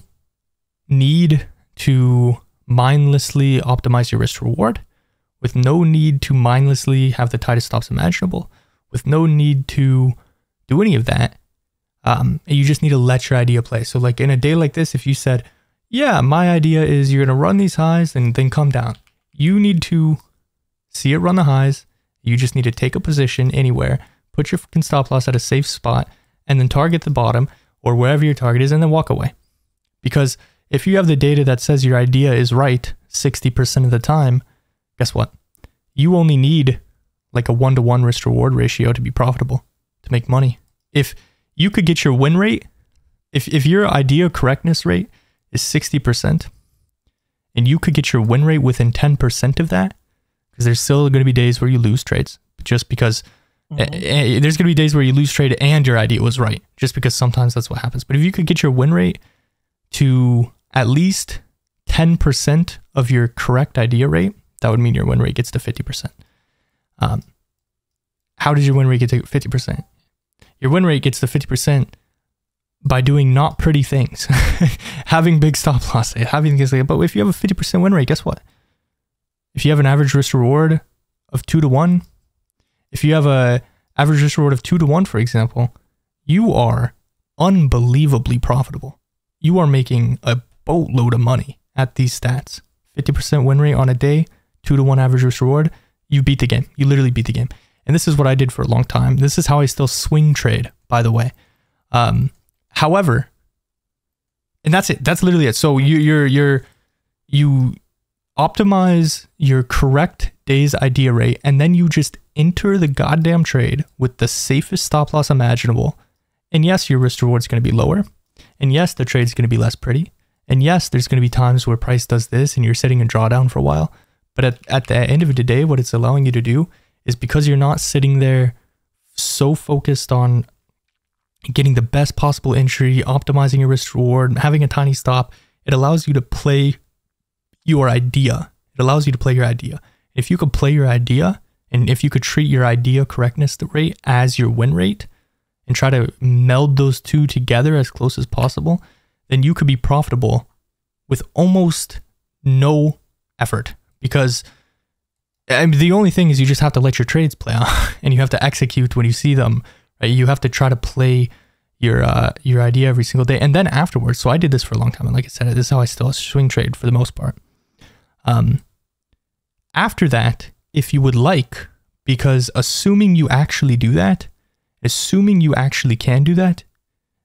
need to mindlessly optimize your risk reward, with no need to mindlessly have the tightest stops imaginable, with no need to do any of that. Um, and you just need to let your idea play. So like in a day like this, if you said, yeah, my idea is you're going to run these highs and then come down, you need to see it run the highs. You just need to take a position anywhere, put your fucking stop loss at a safe spot, and then target the bottom or wherever your target is, and then walk away. Because if you have the data that says your idea is right sixty percent of the time, guess what? You only need like a one to one risk reward ratio to be profitable, to make money. If you could get your win rate, if, if your idea correctness rate is sixty percent, and you could get your win rate within ten percent of that, because there's still going to be days where you lose trades just because mm-hmm. a, a, there's going to be days where you lose trade and your idea was right, just because sometimes that's what happens. But if you could get your win rate to at least ten percent of your correct idea rate, that would mean your win rate gets to fifty percent. Um, how does your win rate get to fifty percent? Your win rate gets to fifty percent by doing not pretty things, having big stop loss, having things like that. But if you have a fifty percent win rate, guess what? If you have an average risk reward of two to one, if you have a average risk reward of two to one, for example, you are unbelievably profitable. You are making a boatload of money at these stats. fifty percent win rate on a day, two to one average risk reward. You beat the game. You literally beat the game. And this is what I did for a long time. This is how I still swing trade, by the way. Um, however, and that's it. That's literally it. So you, you're, you're, you, optimize your correct day's idea rate, and then you just enter the goddamn trade with the safest stop loss imaginable. And yes, your risk reward is going to be lower. And yes, the trade is going to be less pretty. And yes, there's going to be times where price does this and you're sitting in drawdown for a while. But at, at the end of the day, what it's allowing you to do is because you're not sitting there so focused on getting the best possible entry, optimizing your risk reward, having a tiny stop. It allows you to play your idea. It allows you to play your idea. If you could play your idea, and if you could treat your idea correctness rate as your win rate and try to meld those two together as close as possible, then you could be profitable with almost no effort, because I mean, the only thing is you just have to let your trades play out and you have to execute when you see them, right? You have to try to play your uh, your idea every single day. And then afterwards, so I did this for a long time. And like I said, this is how I still swing trade for the most part. Um, after that, if you would like, because assuming you actually do that, assuming you actually can do that,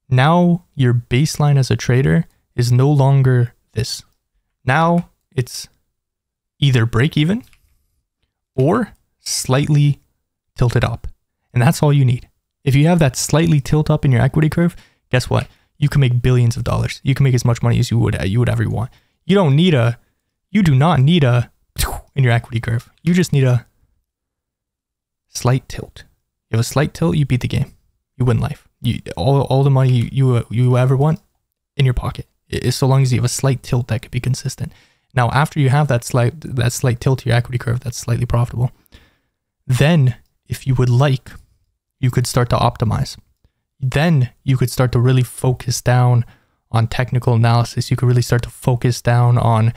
now your baseline as a trader is no longer this. Now it's either break even or slightly tilted up. And that's all you need. If you have that slightly tilt up in your equity curve, guess what? You can make billions of dollars. You can make as much money as you would you would ever want. You don't need a, you do not need a in your equity curve. You just need a slight tilt. You have a slight tilt, you beat the game. You win life. You, all, all the money you, you, you ever want in your pocket. It's so long as you have a slight tilt that could be consistent. Now, after you have that slight, that slight tilt to your equity curve that's slightly profitable, then if you would like, you could start to optimize. Then you could start to really focus down on technical analysis. You could really start to focus down on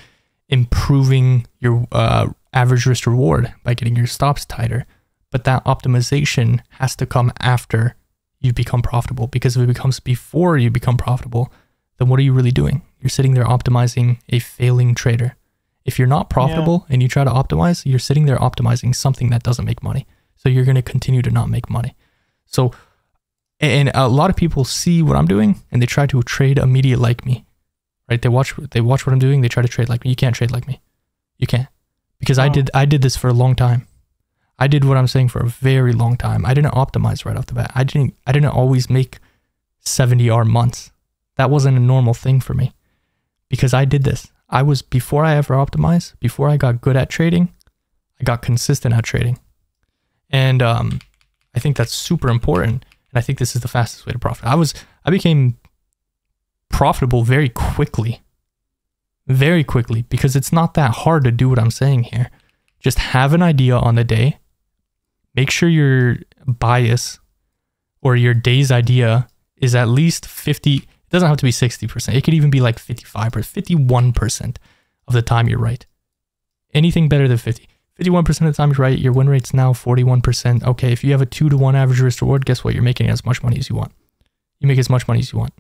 improving your uh, average risk reward by getting your stops tighter. But that optimization has to come after you become profitable, because if it becomes before you become profitable, then what are you really doing? You're sitting there optimizing a failing trader. If you're not profitable yeah. and you try to optimize, you're sitting there optimizing something that doesn't make money. So you're going to continue to not make money. So, and a lot of people see what I'm doing and they try to trade immediate like me, right? They watch, they watch what I'm doing. They try to trade like me. You can't trade like me. You can't, because oh. I did, I did this for a long time. I did what I'm saying for a very long time. I didn't optimize right off the bat. I didn't, I didn't always make seventy R months. That wasn't a normal thing for me, because I did this. I was, before I ever optimized, before I got good at trading, I got consistent at trading. And um, I think that's super important. And I think this is the fastest way to profit. I was, I became profitable very quickly, very quickly, because it's not that hard to do what I'm saying here. Just have an idea on the day. Make sure your bias or your day's idea is at least fifty. It doesn't have to be sixty percent. It could even be like fifty-five or fifty-one percent of the time you're right. Anything better than fifty. fifty-one percent of the time you're right. Your win rate's now forty-one percent. Okay, if you have a two to one average risk reward, guess what? You're making as much money as you want. You make as much money as you want.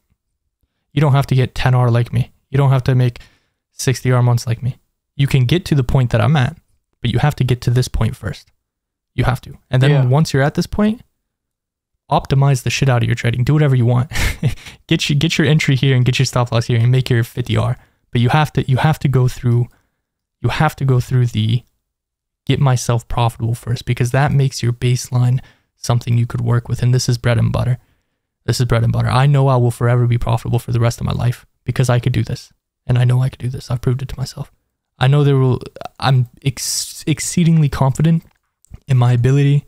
You don't have to get ten R like me. You don't have to make sixty R months like me. You can get to the point that I'm at, but you have to get to this point first. You have to. And then yeah. once you're at this point, optimize the shit out of your trading. Do whatever you want. get your get your entry here and get your stop loss here and make your fifty R. But you have to you have to go through you have to go through the get myself profitable first, because that makes your baseline something you could work with. And this is bread and butter. This is bread and butter. I know I will forever be profitable for the rest of my life because I could do this. And I know I could do this. I've proved it to myself. I know there will, I'm ex exceedingly confident in my ability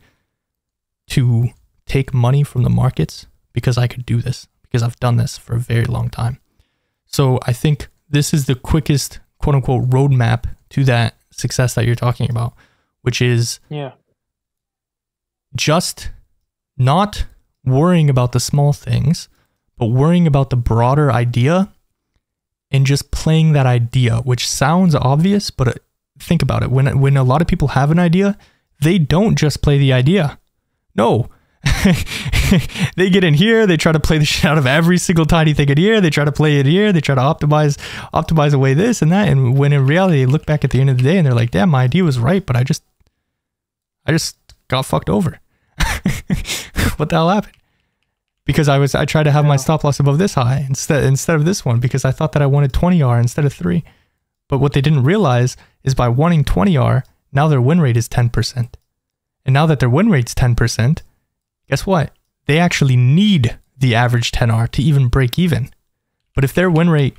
to take money from the markets, because I could do this, because I've done this for a very long time. So I think this is the quickest quote unquote roadmap to that success that you're talking about, which is yeah. just not worrying about the small things, but worrying about the broader idea and just playing that idea, which sounds obvious, but think about it. When, when a lot of people have an idea, they don't just play the idea. No, they get in here. They try to play the shit out of every single tiny thing in here. They try to play it here. They try to optimize, optimize away this and that. And when in reality, they look back at the end of the day and they're like, damn, my idea was right. But I just, I just got fucked over. What the hell happened? Because I was, I tried to have yeah. my stop loss above this high instead instead of this one, because I thought that I wanted twenty R instead of three. But what they didn't realize is by wanting twenty R, now their win rate is ten percent. And now that their win rate's ten percent, guess what? They actually need the average ten R to even break even. But if their win rate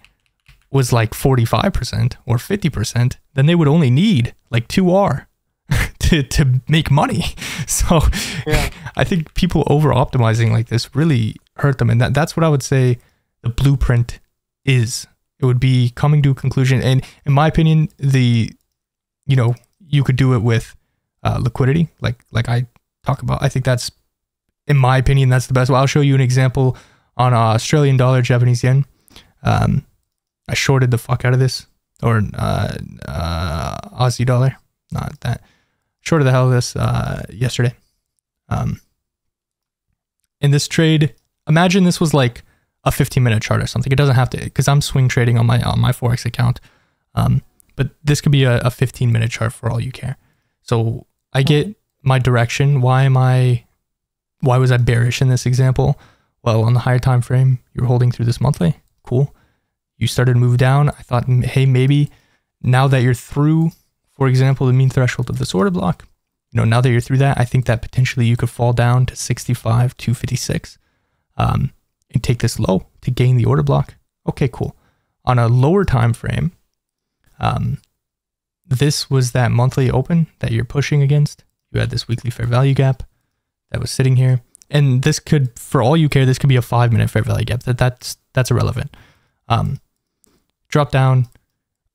was like forty-five percent or fifty percent, then they would only need like two R to, to make money. So yeah. I think people over optimizing like this really hurt them. And that, that's what I would say the blueprint is. It would be coming to a conclusion. And in my opinion, the, you know, you could do it with uh, liquidity, like, like I talk about. I think that's, in my opinion, that's the best. Well, I'll show you an example on Australian dollar, Japanese yen. Um, I shorted the fuck out of this, or uh, uh, Aussie dollar, not that. Shorted the hell of this uh, yesterday. Um, in this trade, imagine this was like a fifteen minute chart or something. It doesn't have to, because I'm swing trading on my on my Forex account. Um, but this could be a, a fifteen minute chart for all you care. So I get my direction. Why am I? Why was I bearish in this example? Well, on the higher time frame, you're holding through this monthly. Cool. You started to move down. I thought, hey, maybe now that you're through, for example, the mean threshold of this order block, you know, now that you're through that, I think that potentially you could fall down to sixty-five, two fifty-six um, and take this low to gain the order block. Okay, cool. On a lower time frame, um, this was that monthly open that you're pushing against. You had this weekly fair value gap that was sitting here. And this could, for all you care, this could be a five minute fair value gap. That that's that's irrelevant. Um, drop down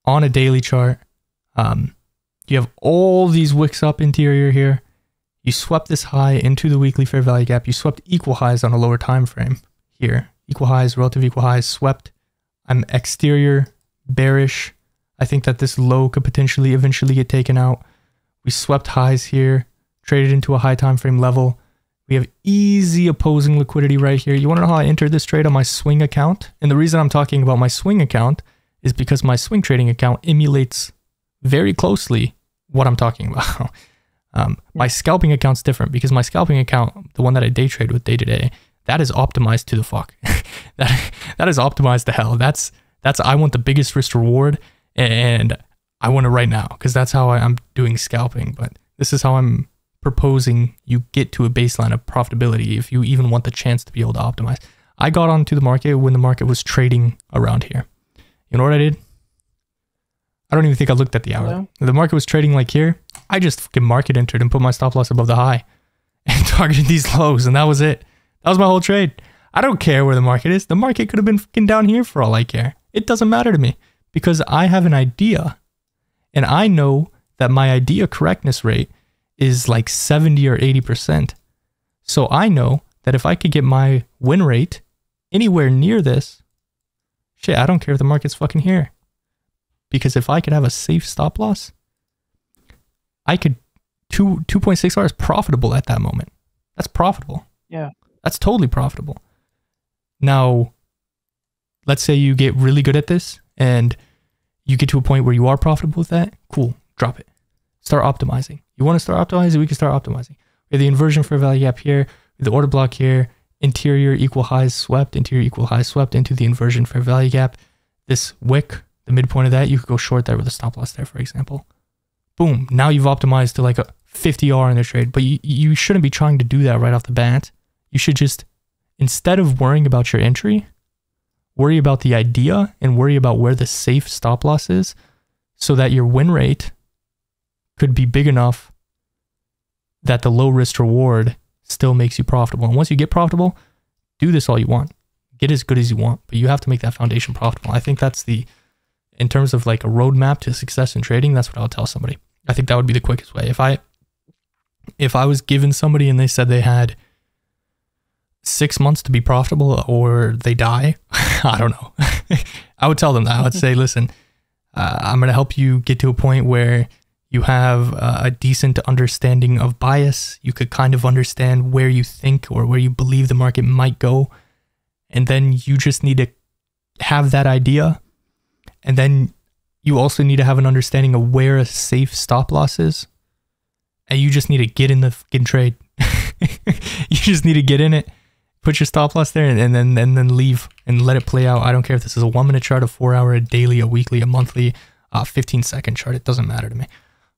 on a daily chart. Um, you have all these wicks up interior here. You swept this high into the weekly fair value gap. You swept equal highs on a lower time frame here. Equal highs, relative equal highs, swept. I'm exterior bearish. I think that this low could potentially eventually get taken out. We swept highs here, traded into a high time frame level. We have easy opposing liquidity right here. You want to know how I entered this trade on my swing account? And the reason I'm talking about my swing account is because my swing trading account emulates very closely what I'm talking about. Um, my scalping account's different because my scalping account, the one that I day trade with day to day, that is optimized to the fuck. that, that is optimized to hell. That's, that's I want the biggest risk reward and I want it right now because that's how I, I'm doing scalping. But this is how I'm proposing you get to a baseline of profitability if you even want the chance to be able to optimize. I got onto the market when the market was trading around here. You know what I did? I don't even think I looked at the hour. Hello? The market was trading like here. I just fucking market entered and put my stop loss above the high and targeted these lows, and that was it. That was my whole trade. I don't care where the market is. The market could have been fucking down here for all I care. It doesn't matter to me because I have an idea, and I know that my idea correctness rate is like seventy or eighty percent. So I know that if I could get my win rate anywhere near this, shit, I don't care if the market's fucking here. Because if I could have a safe stop loss, I could, two, two point six R is profitable at that moment. That's profitable. Yeah. That's totally profitable. Now, let's say you get really good at this and you get to a point where you are profitable with that. Cool, drop it. Start optimizing. You want to start optimizing? We can start optimizing. We have the inversion fair value gap here, the order block here, interior equal highs swept, interior equal highs swept into the inversion fair value gap. This wick, the midpoint of that, you could go short there with a stop loss there, for example. Boom. Now you've optimized to like a fifty R in the trade, but you, you shouldn't be trying to do that right off the bat. You should just, instead of worrying about your entry, worry about the idea and worry about where the safe stop loss is so that your win rate could be big enough that the low risk reward still makes you profitable. And once you get profitable, do this all you want. Get as good as you want, but you have to make that foundation profitable. I think that's the, in terms of like a roadmap to success in trading, that's what I'll tell somebody. I think that would be the quickest way. If I, if I was given somebody and they said they had six months to be profitable or they die, I don't know. I would tell them that. I would say, listen, uh, I'm going to help you get to a point where you have a decent understanding of bias. You could kind of understand where you think or where you believe the market might go. And then you just need to have that idea. And then you also need to have an understanding of where a safe stop loss is. And you just need to get in the fucking trade. You just need to get in it, put your stop loss there, and, and then and then leave and let it play out. I don't care if this is a one minute chart, a four hour, a daily, a weekly, a monthly, a fifteen second chart. It doesn't matter to me.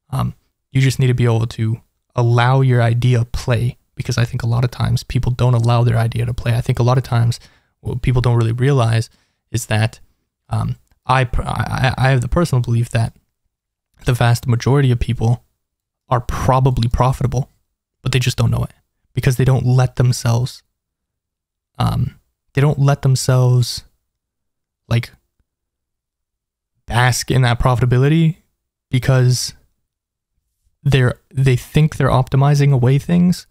Um, you just need to be able to allow your idea play, because I think a lot of times people don't allow their idea to play. I think a lot of times what people don't really realize is that um, I, I, I have the personal belief that the vast majority of people are probably profitable, but they just don't know it because they don't let themselves, um, they don't let themselves like bask in that profitability because they're, they think they're optimizing away things,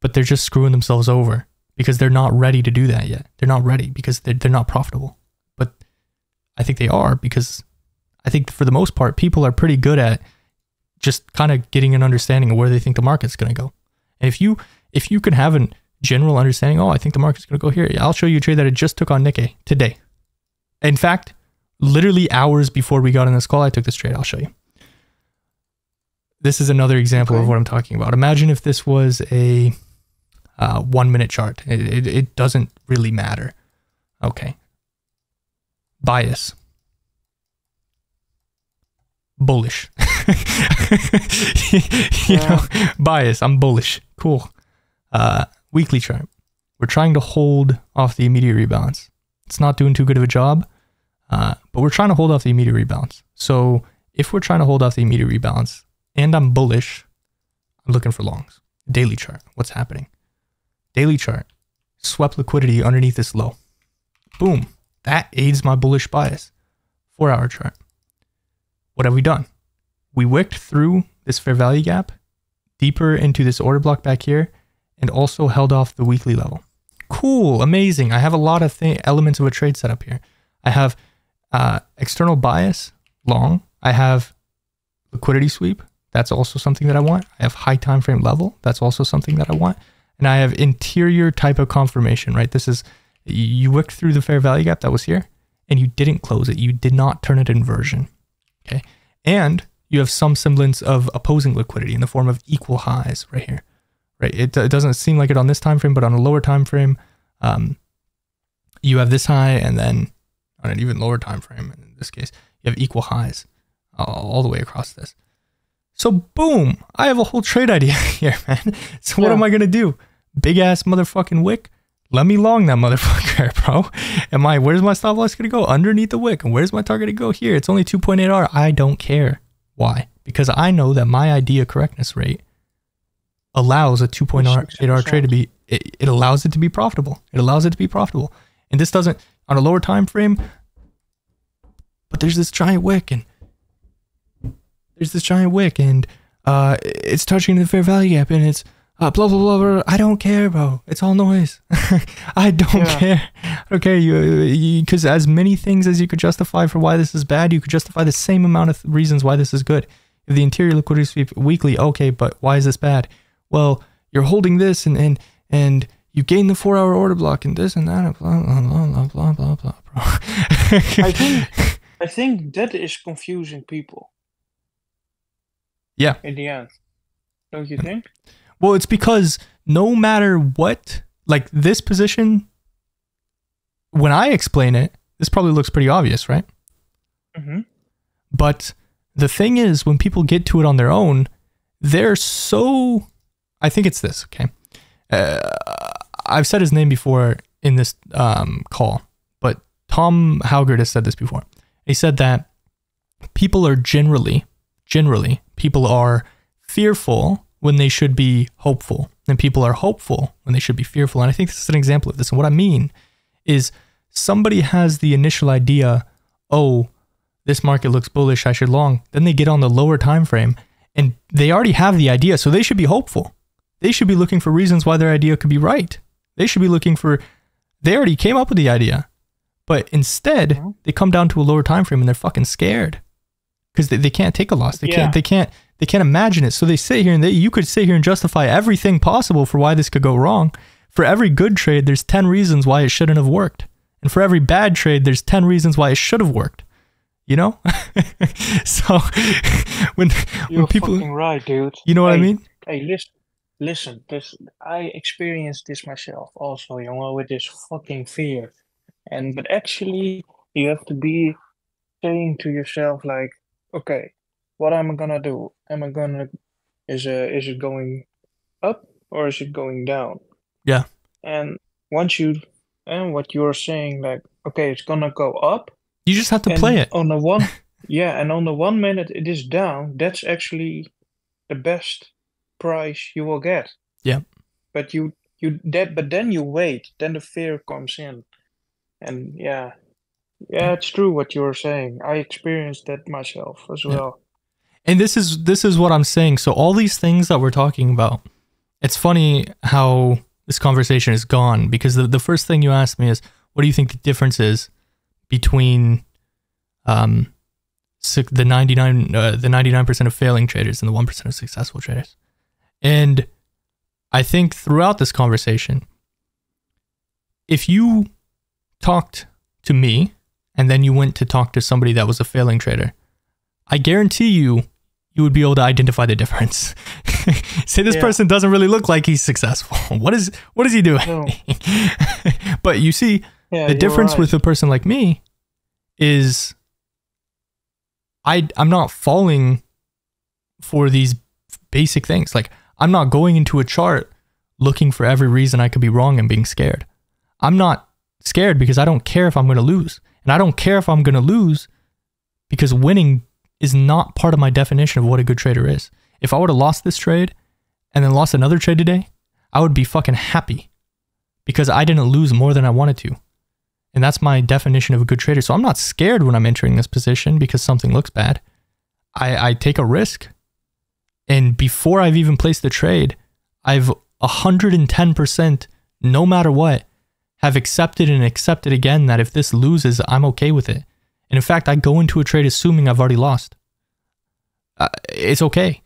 but they're just screwing themselves over because they're not ready to do that yet. They're not ready because they're, they're not profitable, but I think they are, because I think for the most part, people are pretty good at just kind of getting an understanding of where they think the market's going to go. And if you, if you can have a general understanding, oh, I think the market's going to go here. I'll show you a trade that I just took on Nikkei today. In fact, literally hours before we got on this call, I took this trade. I'll show you. This is another example okay. of what I'm talking about. Imagine if this was a uh, one minute chart. It, it, it doesn't really matter. Okay. Bias. Bullish. you yeah. know, bias. I'm bullish. Cool. Uh, weekly chart. We're trying to hold off the immediate rebalance. It's not doing too good of a job, uh, but we're trying to hold off the immediate rebalance. So if we're trying to hold off the immediate rebalance, and I'm bullish, I'm looking for longs. Daily chart, what's happening? Daily chart, swept liquidity underneath this low. Boom, that aids my bullish bias. Four hour chart. What have we done? We wicked through this fair value gap, deeper into this order block back here, and also held off the weekly level. Cool, amazing. I have a lot of elements of a trade set up here. I have uh, external bias, long. I have liquidity sweep. That's also something that I want. I have high time frame level. That's also something that I want. And I have interior type of confirmation, right? This is, you wicked through the fair value gap that was here and you didn't close it. You did not turn it inversion, okay? And you have some semblance of opposing liquidity in the form of equal highs right here, right? It, it doesn't seem like it on this time frame, but on a lower time frame, um, you have this high, and then on an even lower time frame, in this case, you have equal highs uh, all the way across this. So boom, I have a whole trade idea here, man. So what yeah. am I going to do? Big ass motherfucking wick. Let me long that motherfucker, bro. Am I, where's my stop loss going to go? Underneath the wick. And where's my target to go? Here. It's only two point eight R. I don't care. Why? Because I know that my idea correctness rate allows a two point eight R trade to be, it, it allows it to be profitable. It allows it to be profitable. And this doesn't, on a lower time frame, but there's this giant wick and There's this giant wick and uh, it's touching the fair value gap and it's uh, blah, blah, blah, blah. I don't care, bro. It's all noise. I don't yeah. care. I don't care. You, because as many things as you could justify for why this is bad, you could justify the same amount of reasons why this is good. The interior liquidity sweep weekly. Okay, but why is this bad? Well, you're holding this and, and, and you gain the four hour order block and this and that and blah, blah, blah, blah, blah, blah, blah, bro. I think, I think that is confusing people. Yeah. In the end, don't you think? Well, it's because no matter what, like this position, when I explain it, this probably looks pretty obvious, right? Mm-hmm. But the thing is, when people get to it on their own, they're so, I think it's this, okay? Uh, I've said his name before in this um, call, but Tom Hogard has said this before. He said that people are generally, generally, people are fearful when they should be hopeful, and people are hopeful when they should be fearful. And I think this is an example of this. And what I mean is somebody has the initial idea, oh, this market looks bullish, I should long. Then they get on the lower time frame and they already have the idea. So they should be hopeful. They should be looking for reasons why their idea could be right. They should be looking for, they already came up with the idea, but instead they come down to a lower time frame and they're fucking scared. Because they, they can't take a loss. They yeah. can't, they can't, they can't imagine it. So they sit here and they, you could sit here and justify everything possible for why this could go wrong. For every good trade, there's ten reasons why it shouldn't have worked. And for every bad trade, there's ten reasons why it should have worked. You know? So when, You're when people, fucking right, dude. You know what hey, I mean? Hey, listen, listen, this, I experienced this myself also, you know, with this fucking fear. And, but actually you have to be saying to yourself, like, okay, what am I gonna do? Am I gonna is uh, is it going up or is it going down? Yeah. And once you and what you're saying, like, okay, it's gonna go up. You just have to play it. On the one, yeah, and on the one minute it is down. That's actually the best price you will get. Yeah. But you you that but then you wait. Then the fear comes in, and yeah, yeah, it's true what you were saying. I experienced that myself as yeah. well. And this is this is what I'm saying. So all these things that we're talking about, it's funny how this conversation is gone, because the, the first thing you asked me is, what do you think the difference is between um, the ninety-nine uh, the ninety-nine percent of failing traders and the one percent of successful traders? And I think throughout this conversation, if you talked to me and then you went to talk to somebody that was a failing trader, I guarantee you, you would be able to identify the difference. Say this yeah. person doesn't really look like he's successful. What is what is he doing? No. But you see, yeah, the difference right. with a person like me is I, I'm not falling for these basic things. Like, I'm not going into a chart looking for every reason I could be wrong and being scared. I'm not scared because I don't care if I'm going to lose. And I don't care if I'm going to lose, because winning is not part of my definition of what a good trader is. If I would have lost this trade and then lost another trade today, I would be fucking happy because I didn't lose more than I wanted to. And that's my definition of a good trader. So I'm not scared when I'm entering this position because something looks bad. I, I take a risk. And before I've even placed the trade, I've one hundred ten percent, no matter what, have accepted and accepted again that if this loses, I'm okay with it. And in fact, I go into a trade assuming I've already lost. Uh, it's okay.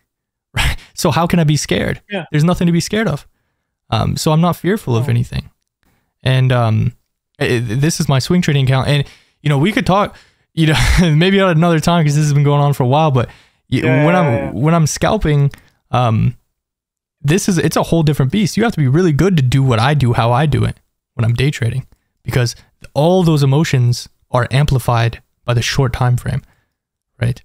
Right? So how can I be scared? Yeah. There's nothing to be scared of. Um, so I'm not fearful oh. of anything. And um, it, this is my swing trading account. And, you know, we could talk, you know, maybe at another time, because this has been going on for a while. But yeah, when, yeah, I'm, yeah. when I'm scalping, um, this is, it's a whole different beast. You have to be really good to do what I do, how I do it when I'm day trading, because all those emotions are amplified by the short time frame, right?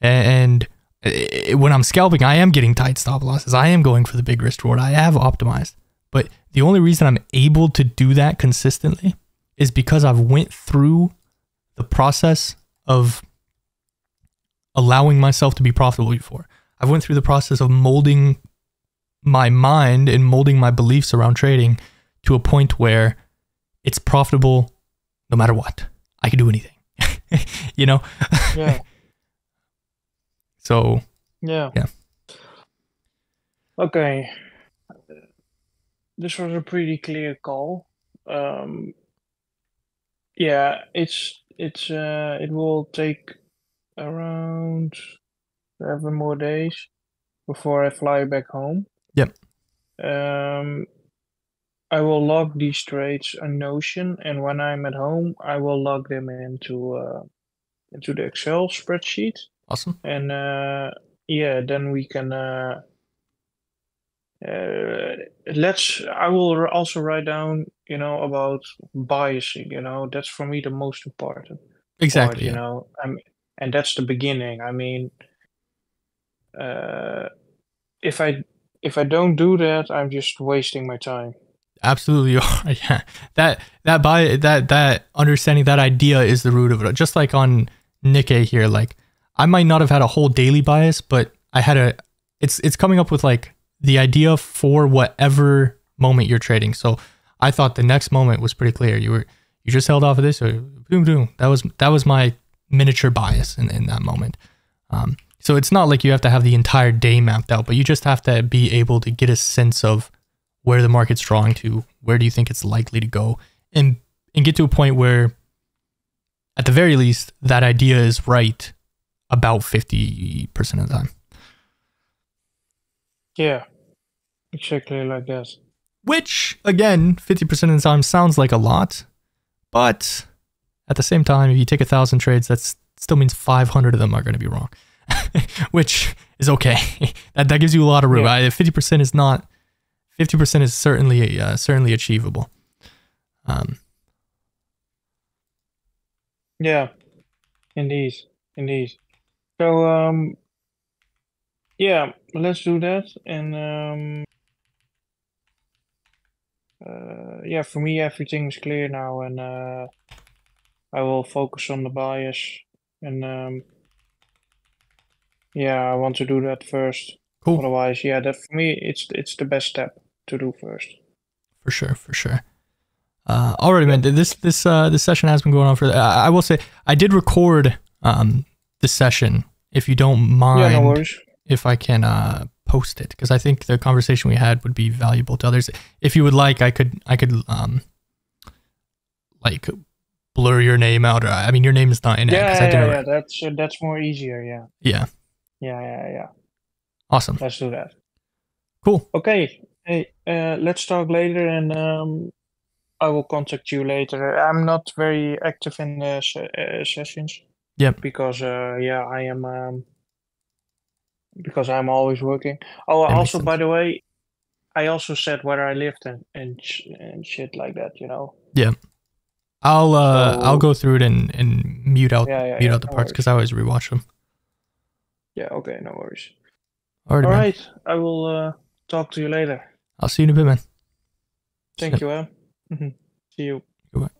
And it, when I'm scalping, I am getting tight stop losses. I am going for the big risk reward. I have optimized. But the only reason I'm able to do that consistently is because I've went through the process of allowing myself to be profitable before. I've went through the process of molding my mind and molding my beliefs around trading to a point where it's profitable no matter what. I can do anything. You know? Yeah. So, yeah. yeah. Okay. This was a pretty clear call. Um, yeah, it's, it's, uh, it will take around seven more days before I fly back home. Yep. Um, I will log these trades on Notion, and when I'm at home, I will log them into uh, into the Excel spreadsheet. Awesome. And uh, yeah, then we can. Uh, uh, let's. I will also write down, you know, about biasing. You know, that's for me the most important. Exactly. Part, yeah. You know, I'm, and that's the beginning. I mean, uh, if I if I don't do that, I'm just wasting my time. Absolutely are. Yeah. That that by that that understanding, that idea is the root of it. Just like on Nikkei here, like I might not have had a whole daily bias, but I had a it's it's coming up with like the idea for whatever moment you're trading. So I thought the next moment was pretty clear. You were you just held off of this, or boom boom. That was that was my miniature bias in, in that moment. Um so it's not like you have to have the entire day mapped out, but you just have to be able to get a sense of where the market's drawing to, where do you think it's likely to go, and and get to a point where, at the very least, that idea is right about fifty percent of the time. Yeah, exactly like that. Which, again, fifty percent of the time sounds like a lot, but at the same time, if you take a thousand trades, that still means five hundred of them are going to be wrong, which is okay. that, that gives you a lot of room. Yeah. Right? fifty percent is not... fifty percent is certainly uh, certainly achievable. Um, yeah, indeed, indeed. So, um, yeah, let's do that. And um, uh, yeah, for me, everything is clear now, and uh, I will focus on the bias. And um, yeah, I want to do that first. Cool. Otherwise, yeah, that for me, it's it's the best step to do first. For sure, for sure. Uh, already, man. This this uh, this session has been going on for. Uh, I will say, I did record um this session. If you don't mind, yeah, no worries. If I can uh post it, because I think the conversation we had would be valuable to others. If you would like, I could I could um like blur your name out, or I mean your name is not in it. Yeah, yeah, I didn't yeah, yeah. That's uh, that's more easier. Yeah. Yeah. Yeah, yeah, yeah. Awesome. Let's do that. Cool. Okay. Hey, uh, let's talk later, and um, I will contact you later. I'm not very active in the se uh, sessions. Yeah. Because uh, yeah, I am. Um, because I'm always working. Oh, that also, by the way, I also said where I lived and and sh and shit like that. You know. Yeah. I'll uh so, I'll go through it and and mute out yeah, yeah, mute yeah, out the no parts because I always rewatch them. Yeah. Okay. No worries. All right, I will uh, talk to you later. I'll see you in a bit, man. Thank you, Al. See you. Goodbye.